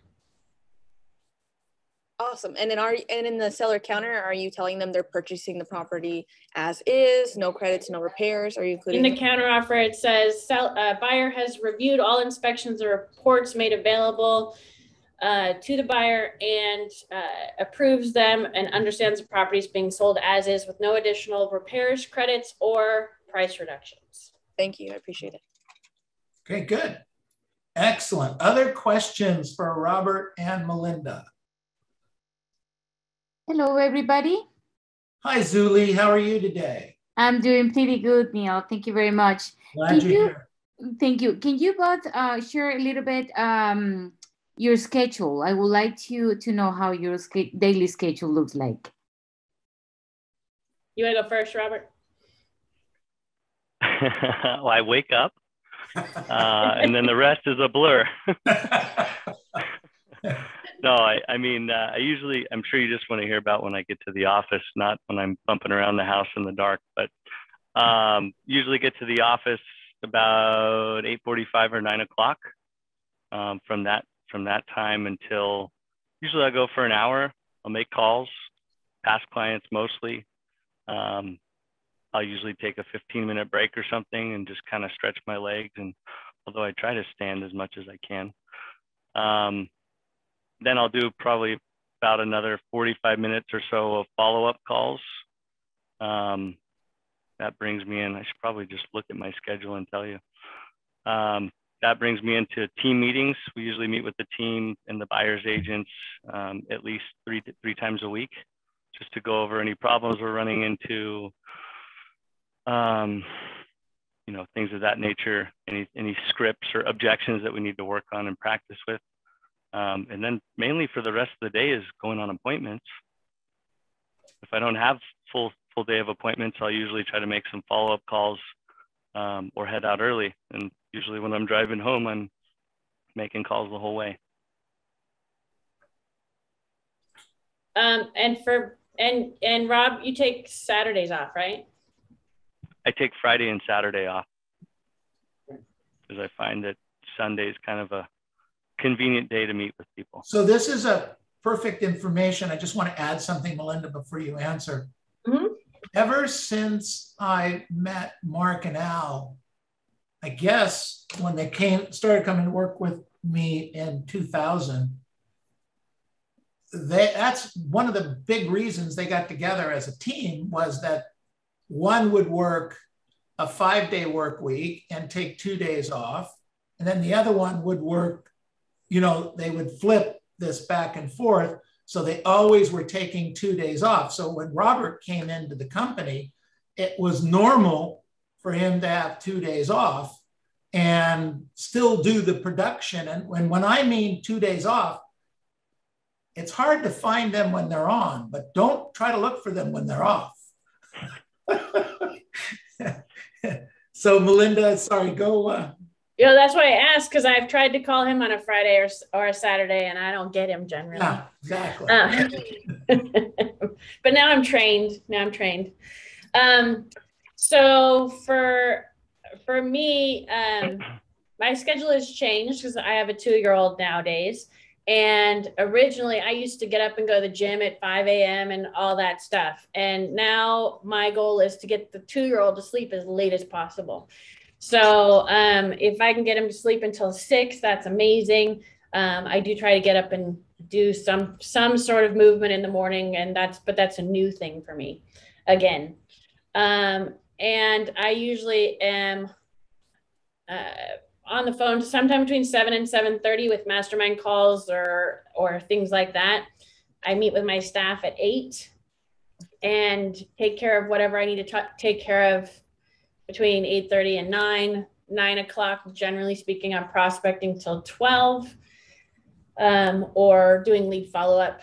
Awesome. And then are and in the seller counter, are you telling them they're purchasing the property as is, no credits, no repairs? Are you including in the counter offer? It says sell, uh, buyer has reviewed all inspections or reports made available uh, to the buyer and uh, approves them and understands the property is being sold as is with no additional repairs, credits, or price reductions. Thank you. I appreciate it. Okay, good. Excellent. Other questions for Robert and Melinda? Hello, everybody. Hi, Zuli. How are you today? I'm doing pretty good, Neil. Thank you very much. Glad you're here. Thank you. Can you both uh, share a little bit um, your schedule? I would like to, to know how your sch daily schedule looks like. You want to go first, Robert? Well, I wake up, uh, and then the rest is a blur. No, I, I mean, uh, I usually, I'm sure you just want to hear about when I get to the office, not when I'm bumping around the house in the dark, but um, usually get to the office about eight forty-five or nine o'clock. Um, from that, from that time until, usually I go for an hour. I'll make calls, past clients mostly. Um, I'll usually take a fifteen minute break or something and just kind of stretch my legs. And although I try to stand as much as I can, um, then I'll do probably about another forty-five minutes or so of follow-up calls. Um, that brings me in, I should probably just look at my schedule and tell you. Um, that brings me into team meetings. We usually meet with the team and the buyer's agents um, at least three, three times a week, just to go over any problems we're running into, um, you know, things of that nature, any, any scripts or objections that we need to work on and practice with. Um, and then mainly for the rest of the day is going on appointments. If I don't have full full day of appointments, I'll usually try to make some follow-up calls um, or head out early. And usually when I'm driving home, I'm making calls the whole way. Um, and for and and Rob, you take Saturdays off, right? I take Friday and Saturday off because I find that Sunday is kind of a convenient day to meet with people. So this is a perfect information. I just want to add something, Melinda, before you answer. Mm-hmm. Ever since I met Mark and Al, I guess when they came, started coming to work with me in two thousand, they, that's one of the big reasons they got together as a team, was that one would work a five-day work week and take two days off, and then the other one would work, you know, they would flip this back and forth. So they always were taking two days off. So when Robert came into the company, it was normal for him to have two days off and still do the production. And when, when I mean two days off, it's hard to find them when they're on, but don't try to look for them when they're off. So Melinda, sorry, go. Uh, You know, that's why I asked, because I've tried to call him on a Friday or, or a Saturday, and I don't get him generally. Yeah, exactly. Uh, but now I'm trained. Now I'm trained. Um, so for for me, um, my schedule has changed because I have a two-year-old nowadays. And originally, I used to get up and go to the gym at five A M and all that stuff. And now my goal is to get the two-year-old to sleep as late as possible. So um, if I can get him to sleep until six, that's amazing. Um, I do try to get up and do some some sort of movement in the morning, and that's but that's a new thing for me, again. Um, and I usually am uh, on the phone sometime between seven and seven thirty with mastermind calls or or things like that. I meet with my staff at eight and take care of whatever I need to take care of. Between eight thirty and nine, nine o'clock, generally speaking, I'm prospecting till twelve um, or doing lead follow-up.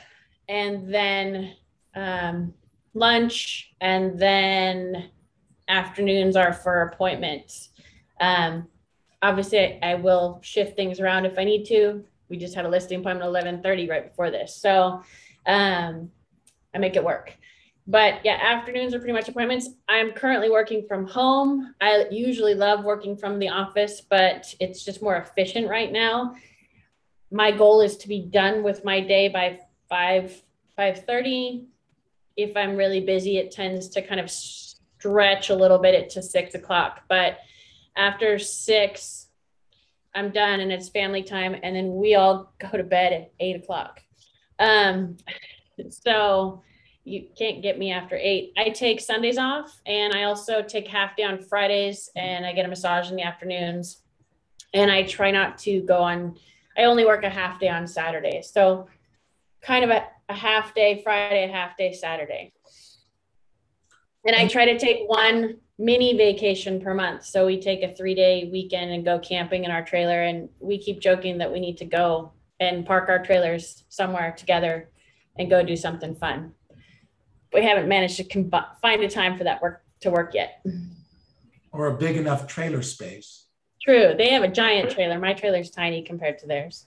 And then um, lunch, and then afternoons are for appointments. Um, obviously, I, I will shift things around if I need to. We just had a listing appointment at eleven thirty right before this. So um, I make it work. But yeah, afternoons are pretty much appointments. I'm currently working from home. I usually love working from the office, but it's just more efficient right now. My goal is to be done with my day by five, five thirty. If I'm really busy, it tends to kind of stretch a little bit to six o'clock. But after six, I'm done and it's family time. And then we all go to bed at eight o'clock. Um, so... You can't get me after eight. I take Sundays off, and I also take half day on Fridays, and I get a massage in the afternoons. And I try not to go on, I only work a half day on Saturday. So kind of a, a half day Friday, a half day Saturday. And I try to take one mini vacation per month. So we take a three day weekend and go camping in our trailer. And we keep joking that we need to go and park our trailers somewhere together and go do something fun. We haven't managed to find a time for that work to work yet. or a big enough trailer space. True. They have a giant trailer. My trailer's tiny compared to theirs.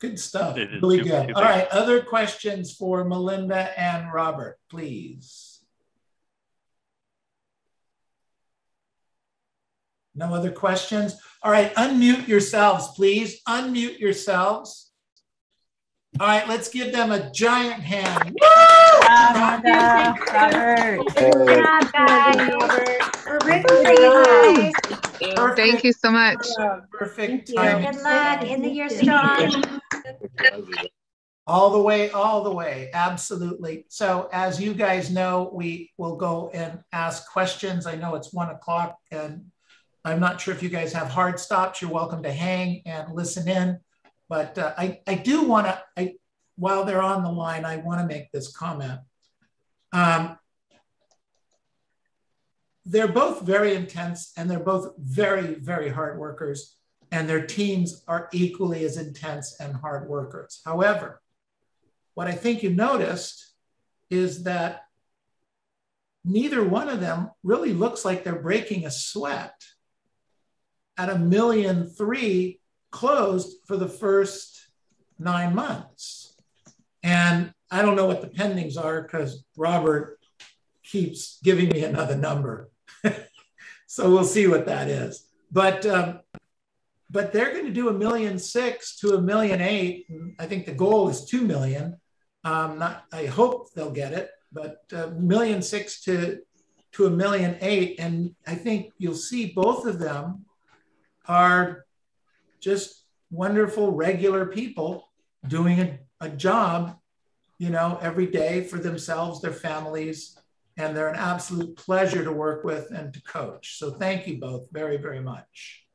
Good stuff. Really good. All right. Other questions for Melinda and Robert, please. No other questions? All right. Unmute yourselves, please. Unmute yourselves. All right. Let's give them a giant hand. Woo! Robert. Robert. Good job, guys. Perfect. Perfect. Thank you so much. Perfect time. Good luck. End of year strong. All the way, all the way. Absolutely. So as you guys know, we will go and ask questions. I know it's one o'clock and I'm not sure if you guys have hard stops. You're welcome to hang and listen in. But uh, I, I do want to, I while they're on the line, I want to make this comment. Um, They're both very intense and they're both very, very hard workers, and their teams are equally as intense and hard workers. However, what I think you noticed is that neither one of them really looks like they're breaking a sweat at a million three closed for the first nine months. And I don't know what the pendings are because Robert keeps giving me another number. So we'll see what that is. But um, but they're going to do a million six to a million eight. I think the goal is two million. Um, not I hope they'll get it. But a uh, million six to to a million eight, and I think you'll see both of them are just wonderful regular people doing a, a job, you know, every day for themselves, their families. And they're an absolute pleasure to work with and to coach. So thank you both very, very much.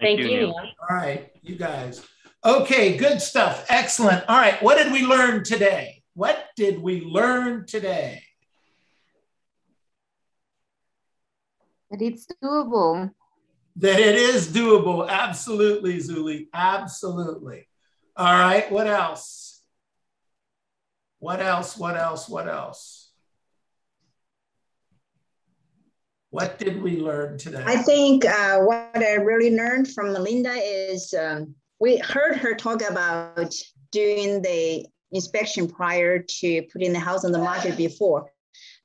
Thank, thank you. you. All right, you guys. Okay, good stuff. Excellent. All right, what did we learn today? What did we learn today? That it's doable. That it is doable. Absolutely, Zuli. Absolutely. All right, what else? What else? What else? What else? What did we learn today? I think uh, what I really learned from Melinda is um, we heard her talk about doing the inspection prior to putting the house on the market before,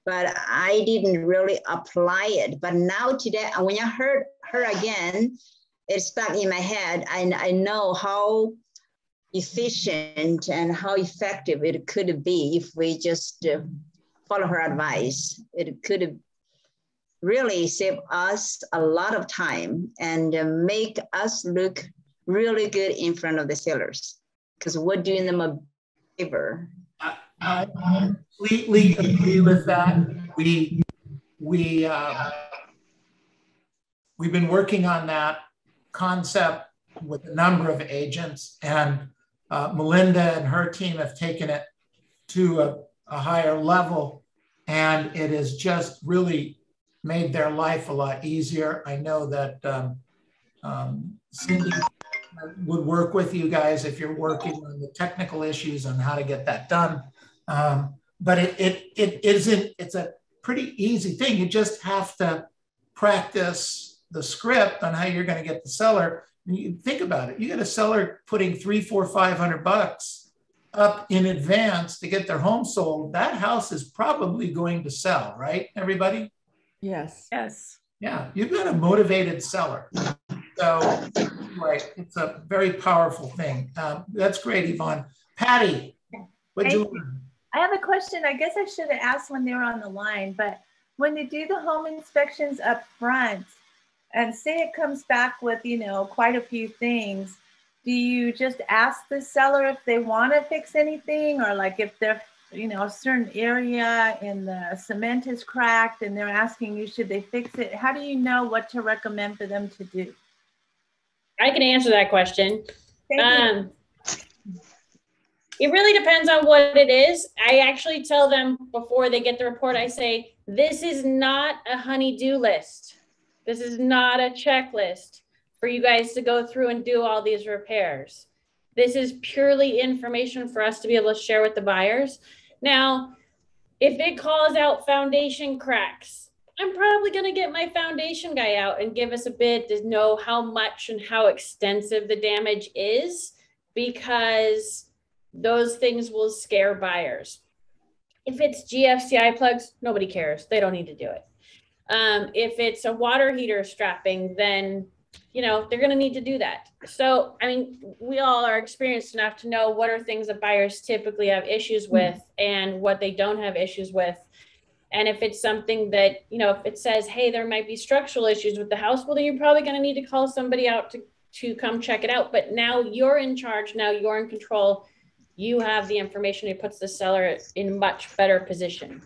but I didn't really apply it. But now today, when I heard her again, it stuck in my head, and I know how efficient and how effective it could be if we just uh, follow her advice. It could really save us a lot of time and uh, make us look really good in front of the sellers, because we're doing them a favor. I, I completely agree with that. We, we, uh, we've been working on that concept with a number of agents, and uh, Melinda and her team have taken it to a, a higher level, and it is just really made their life a lot easier. I know that um, um, Cindy would work with you guys if you're working on the technical issues on how to get that done. Um, but it, it, it isn't, it's a pretty easy thing. You just have to practice the script on how you're gonna get the seller. You think about it, you get a seller putting three, four, five hundred bucks up in advance to get their home sold. That house is probably going to sell, right, everybody? Yes. Yes. Yeah, you've got a motivated seller. So, right, it's a very powerful thing. Um, that's great, Yvonne. Patty, what'd you learn? I have a question. I guess I should have asked when they were on the line, but when they do the home inspections up front, and say it comes back with, you know, quite a few things, do you just ask the seller if they want to fix anything, or like if they're, you know, a certain area in the cement is cracked and they're asking you, should they fix it? How do you know what to recommend for them to do? I can answer that question. Thank um, you. It really depends on what it is. I actually tell them before they get the report, I say, this is not a honey-do list. This is not a checklist for you guys to go through and do all these repairs. This is purely information for us to be able to share with the buyers. Now, if it calls out foundation cracks, I'm probably going to get my foundation guy out and give us a bid to know how much and how extensive the damage is, because those things will scare buyers. If it's G F C I plugs, nobody cares. They don't need to do it. Um, if it's a water heater strapping, then, you know, they're going to need to do that. So, I mean, we all are experienced enough to know what are things that buyers typically have issues with and what they don't have issues with. And if it's something that, you know, if it says, hey, there might be structural issues with the house, well, then you're probably going to need to call somebody out to, to come check it out. But now you're in charge. Now you're in control. You have the information. It puts the seller in much better position.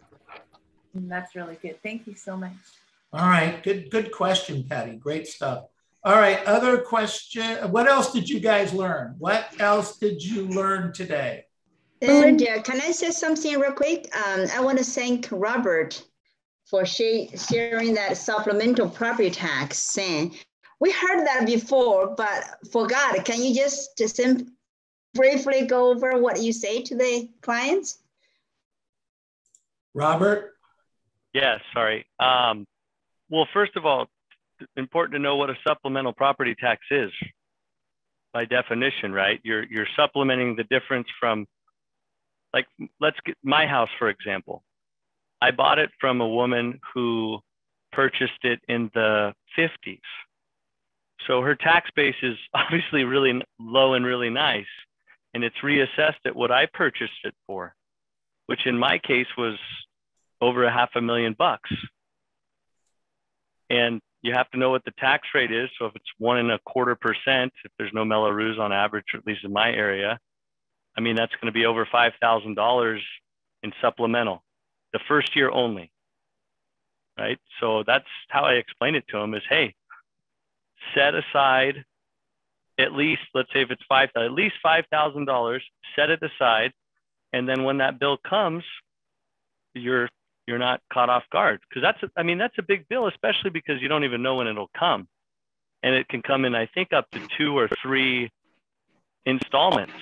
That's really good. Thank you so much. All right. Good, good question, Patty. Great stuff. All right. Other question. What else did you guys learn? What else did you learn today? Melinda, can I say something real quick? Um, I want to thank Robert for sharing that supplemental property tax thing. We heard that before, but forgot. Can you just, just briefly go over what you say to the clients? Robert? Yeah, sorry. Um, well, first of all, it's important to know what a supplemental property tax is by definition, right? You're, you're supplementing the difference from, like, let's get my house, for example. I bought it from a woman who purchased it in the fifties. So her tax base is obviously really low and really nice. And it's reassessed at what I purchased it for, which in my case was over a half a million bucks. And you have to know what the tax rate is. So if it's one and a quarter percent, if there's no Mello-Roos on average, or at least in my area, I mean, that's going to be over five thousand dollars in supplemental, the first year only, right? So that's how I explain it to them is, hey, set aside at least, let's say if it's five, at least five thousand dollars, set it aside. And then when that bill comes, you're, you're not caught off guard. Cause that's, I mean, that's a big bill, especially because you don't even know when it'll come. And it can come in, I think, up to two or three installments.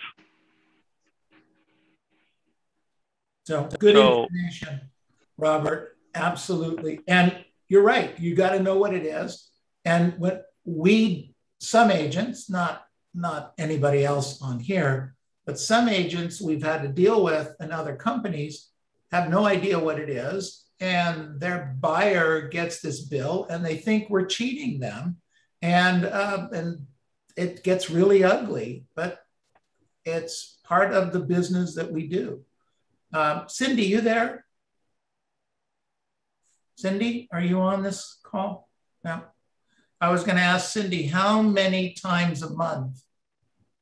So good information, Robert, absolutely. And you're right, you got to know what it is. And what we, some agents, not, not anybody else on here, but some agents we've had to deal with and other companies have no idea what it is. And their buyer gets this bill and they think we're cheating them. And, uh, and it gets really ugly, but it's part of the business that we do. Um, Cindy, you there? Cindy, are you on this call? No. I was going to ask Cindy how many times a month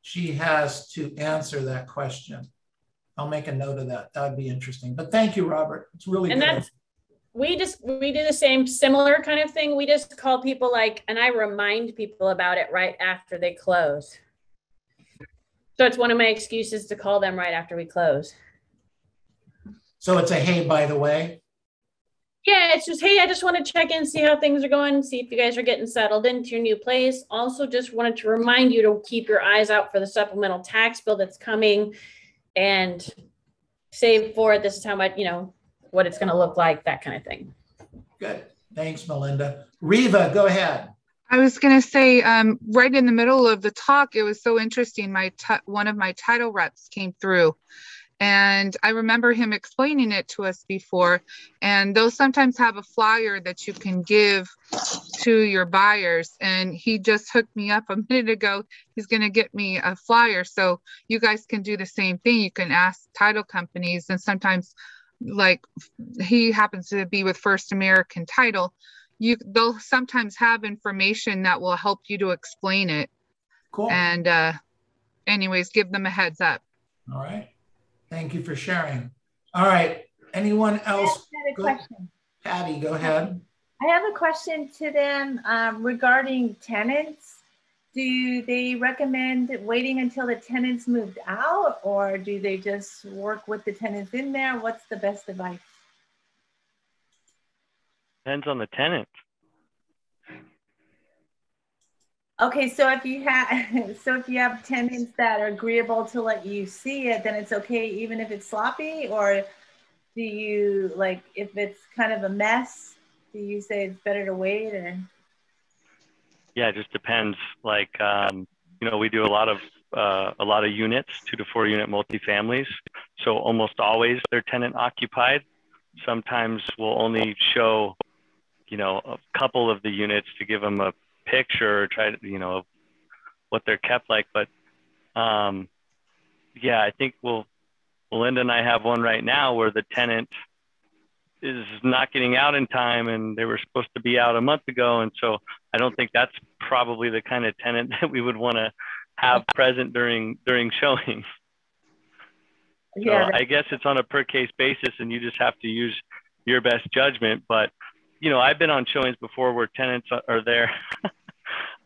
she has to answer that question. I'll make a note of that. That would be interesting. But thank you, Robert. It's really and good. That's, we just we do the same similar kind of thing. We just call people like, and I remind people about it right after they close. So it's one of my excuses to call them right after we close. So it's a, hey, by the way. Yeah, it's just, hey, I just want to check in, see how things are going, see if you guys are getting settled into your new place. Also, just wanted to remind you to keep your eyes out for the supplemental tax bill that's coming and save for it. This is how much, you know, what it's going to look like, that kind of thing. Good. Thanks, Melinda. Reva, go ahead. I was going to say, um, right in the middle of the talk, it was so interesting. My one of my title reps came through. And I remember him explaining it to us before. And they'll sometimes have a flyer that you can give to your buyers. And he just hooked me up a minute ago. He's going to get me a flyer. So you guys can do the same thing. You can ask title companies. And sometimes, like, he happens to be with First American Title. You, they'll sometimes have information that will help you to explain it. Cool. And uh, anyways, give them a heads up. All right. Thank you for sharing. All right, anyone else? I have a question. Patty, go ahead. I have a question to them um, regarding tenants. Do they recommend waiting until the tenants moved out, or do they just work with the tenants in there? What's the best advice? Depends on the tenant. Okay, so if you have so if you have tenants that are agreeable to let you see it, then it's okay, even if it's sloppy. Or do you, like, if it's kind of a mess, do you say it's better to wait? Or? Yeah, it just depends. Like, um, you know, we do a lot of uh, a lot of units, two to four unit multifamilies. So almost always they're tenant occupied. Sometimes we'll only show, you know, a couple of the units to give them a picture or try to, you know, what they're kept like. But um, yeah, I think we'll, Melinda and I have one right now where the tenant is not getting out in time, and they were supposed to be out a month ago. And so I don't think that's probably the kind of tenant that we would want to have present during, during showing. Yeah. So I guess it's on a per case basis, and you just have to use your best judgment. But, you know, I've been on showings before where tenants are there.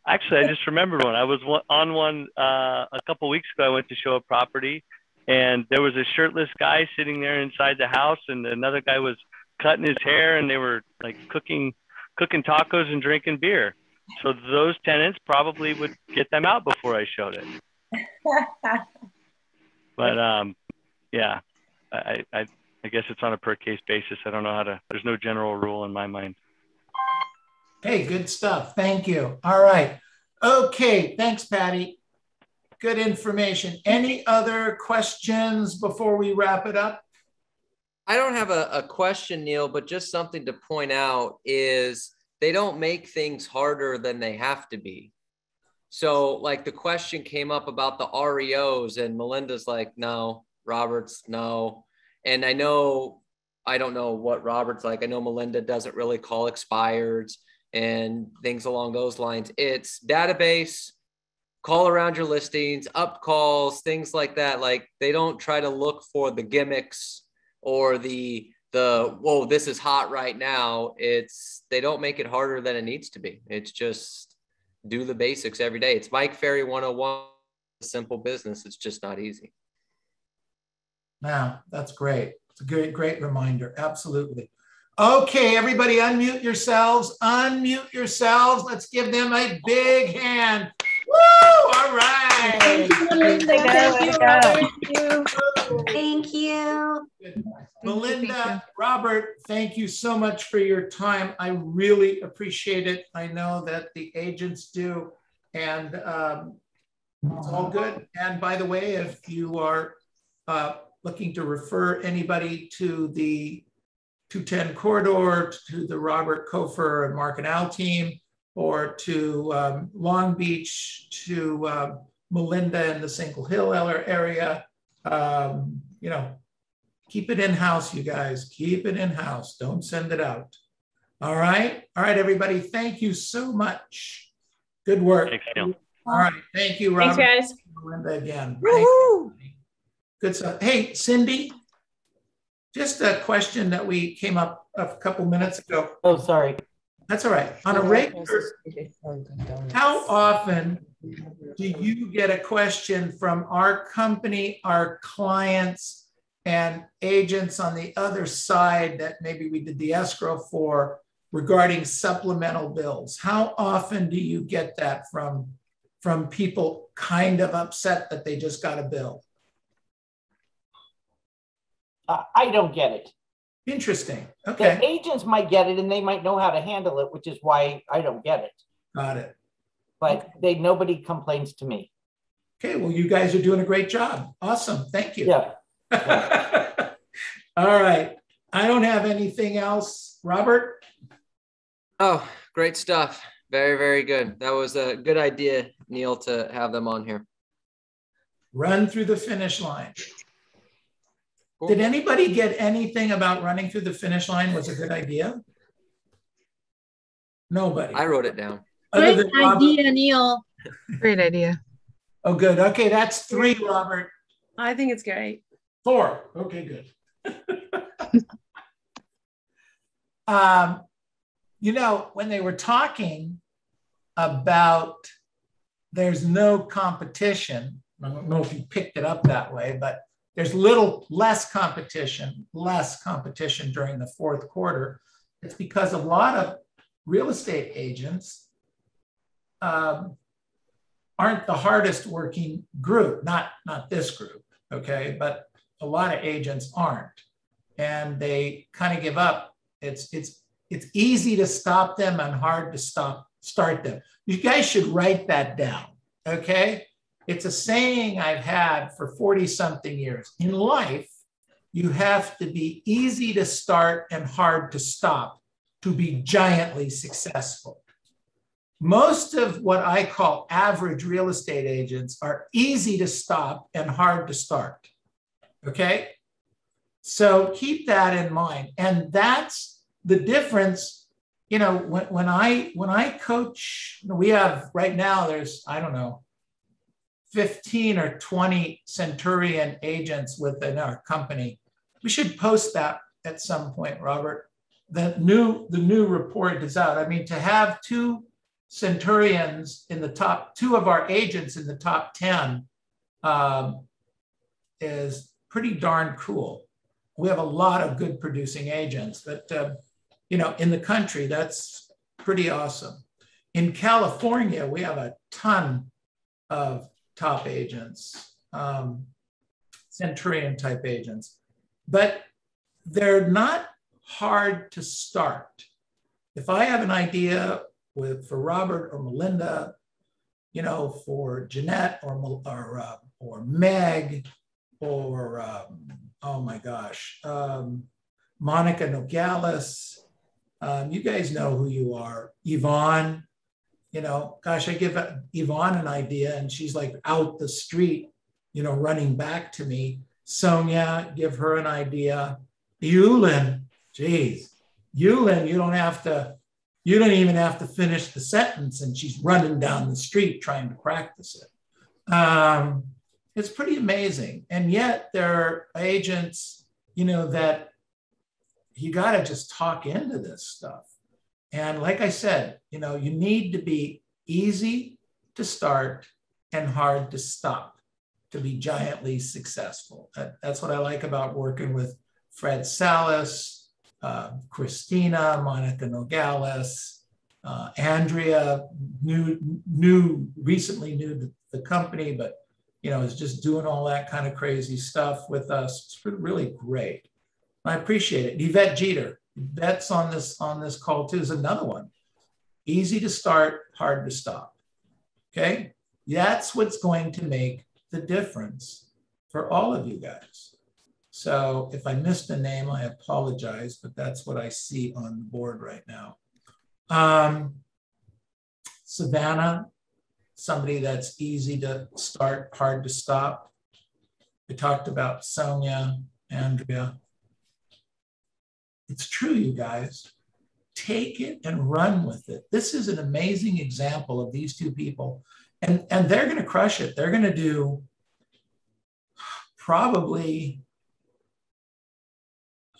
Actually, I just remembered one. I was on one uh, a couple weeks ago. I went to show a property, and there was a shirtless guy sitting there inside the house, and another guy was cutting his hair, and they were like cooking, cooking tacos and drinking beer. So those tenants probably would get them out before I showed it. But um, yeah, I, I, I guess it's on a per case basis. I don't know how to, there's no general rule in my mind. Hey, good stuff. Thank you. All right. Okay. Thanks, Patty. Good information. Any other questions before we wrap it up? I don't have a, a question, Neil, but just something to point out is they don't make things harder than they have to be. So like the question came up about the R E Os, and Melinda's like, no, Robert's no. And I know, I don't know what Robert's like. I know Melinda doesn't really call expireds and things along those lines. It's database, call around your listings, up calls, things like that. Like they don't try to look for the gimmicks or the, the, whoa, this is hot right now. It's, they don't make it harder than it needs to be. It's just do the basics every day. It's Mike Ferry one oh one, simple business. It's just not easy. Wow, that's great. It's a great, great reminder. Absolutely. Okay, everybody unmute yourselves, unmute yourselves. Let's give them a big hand. Woo! All right. Thank you, Melinda. Thank, thank you. Thank you. Melinda, Robert, thank you so much for your time. I really appreciate it. I know that the agents do, and um, it's all good. And by the way, if you are uh, looking to refer anybody to the two ten corridor, to the Robert Cofer and Mark and Al team, or to um, Long Beach, to uh, Melinda in the Single Hill area. Um, you know, keep it in-house, you guys. Keep it in-house. Don't send it out. All right? All right, everybody. Thank you so much. Good work. Thanks, Neil. All right. Thank you, Robert. Thanks, guys. Melinda again. Woo-hoo! Good stuff. Hey, Cindy, just a question that we came up a couple minutes ago. Oh, sorry. That's all right. On a regular, how often do you get a question from our company, our clients, and agents on the other side that maybe we did the escrow for regarding supplemental bills? How often do you get that from, from people kind of upset that they just got a bill? Uh, I don't get it. Interesting. Okay. The agents might get it, and they might know how to handle it, which is why I don't get it. Got it. But okay. they nobody complains to me. Okay. Well, you guys are doing a great job. Awesome. Thank you. Yeah. yeah. All right. I don't have anything else, Robert. Oh, great stuff. Very, very good. That was a good idea, Neil, to have them on here. Run through the finish line. Did anybody get anything about running through the finish line was a good idea? Nobody. I wrote it down. Other Great than idea, Neil. Great idea. Oh, good. Okay, that's three, Robert. I think it's great. Four. Okay, good. um, you know, when they were talking about there's no competition, I don't know if you picked it up that way, but there's little less competition, less competition during the fourth quarter. It's because a lot of real estate agents um, aren't the hardest working group, not, not this group, okay? But a lot of agents aren't, and they kind of give up. It's, it's It's easy to stop them and hard to stop start them. You guys should write that down, okay? It's a saying I've had for forty something years. In life, you have to be easy to start and hard to stop to be giantly successful. Most of what I call average real estate agents are easy to stop and hard to start, okay? So keep that in mind. And that's the difference. You know, when, when, I, when I coach, we have right now, there's, I don't know, fifteen or twenty Centurion agents within our company. We should post that at some point, Robert. The new, the new report is out. I mean, to have two Centurions in the top, two of our agents in the top ten um, is pretty darn cool. We have a lot of good producing agents, but uh, you know, in the country, that's pretty awesome. In California, we have a ton of top agents, um, Centurion type agents, but they're not hard to start. If I have an idea with for Robert or Melinda, you know, for Jeanette or or, uh, or Meg or um, oh my gosh, um, Monica Nogales. Um, you guys know who you are. Yvonne, you know, gosh, I give Yvonne an idea and she's like out the street, you know, running back to me. Sonia, give her an idea. Yulin, geez, Yulin, you don't have to, you don't even have to finish the sentence and she's running down the street trying to practice it. Um, It's pretty amazing. And yet there are agents, you know, that you got to just talk into this stuff. And like I said, you know, you need to be easy to start and hard to stop to be giantly successful. That, that's what I like about working with Fred Salas, uh, Christina, Monica Nogales, uh, Andrea, new, new, recently new to the company, but you know, is just doing all that kind of crazy stuff with us. It's been really great. I appreciate it. Yvette Jeter, Yvette's on this, on this call too, is another one. Easy to start, hard to stop, okay? That's what's going to make the difference for all of you guys. So if I missed a name, I apologize, but that's what I see on the board right now. Um, Savannah, somebody that's easy to start, hard to stop. We talked about Sonia, Andrea. It's true, you guys. Take it and run with it. This is an amazing example of these two people. And, and they're going to crush it. They're going to do probably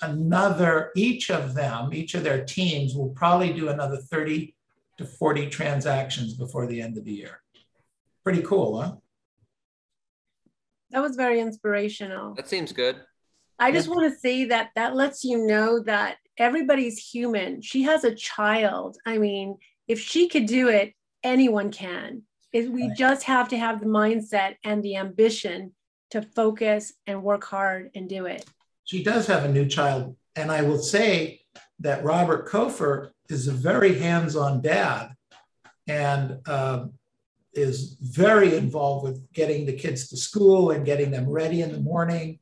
another, each of them, each of their teams will probably do another thirty to forty transactions before the end of the year. Pretty cool, huh? That was very inspirational. That seems good. I yeah. just want to say that that lets you know that everybody's human. She has a child. I mean, if she could do it, anyone can. If we right. just have to have the mindset and the ambition to focus and work hard and do it. She does have a new child. And I will say that Robert Cofer is a very hands-on dad and uh, is very involved with getting the kids to school and getting them ready in the morning.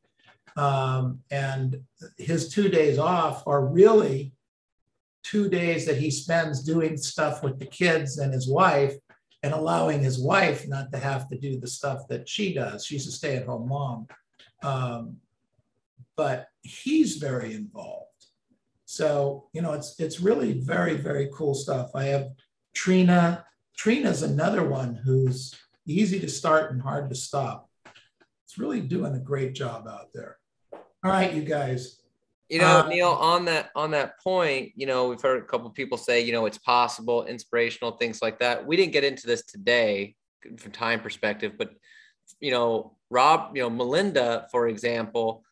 Um, and his two days off are really two days that he spends doing stuff with the kids and his wife and allowing his wife not to have to do the stuff that she does. She's a stay-at-home mom. Um, but he's very involved. So, you know, it's, it's really very, very cool stuff. I have Trina. Trina's another one who's easy to start and hard to stop. It's really doing a great job out there. All right, you guys. You know, um, Neil, on that, on that point, you know, we've heard a couple of people say, you know, it's possible, inspirational, things like that. We didn't get into this today from time perspective, but, you know, Rob, you know, Melinda, for example,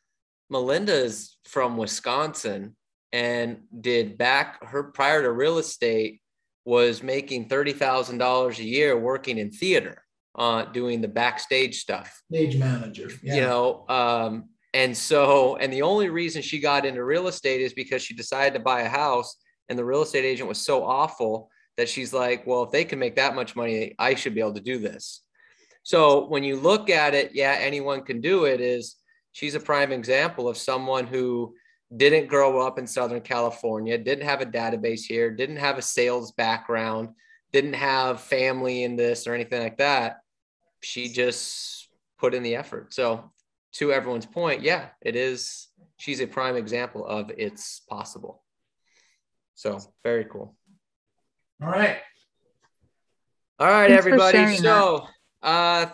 Melinda's from Wisconsin. And did back her prior to real estate was making thirty thousand dollars a year working in theater, uh, doing the backstage stuff. Stage manager, yeah. You know, um, and so, and the only reason she got into real estate is because she decided to buy a house and the real estate agent was so awful that she's like, well, if they can make that much money, I should be able to do this. So when you look at it, yeah, anyone can do it, is she's a prime example of someone who didn't grow up in Southern California, didn't have a database here, didn't have a sales background, didn't have family in this or anything like that. She just put in the effort. So to everyone's point, yeah, it is. She's a prime example of it's possible. So very cool. All right. All right, Thanks everybody. So uh,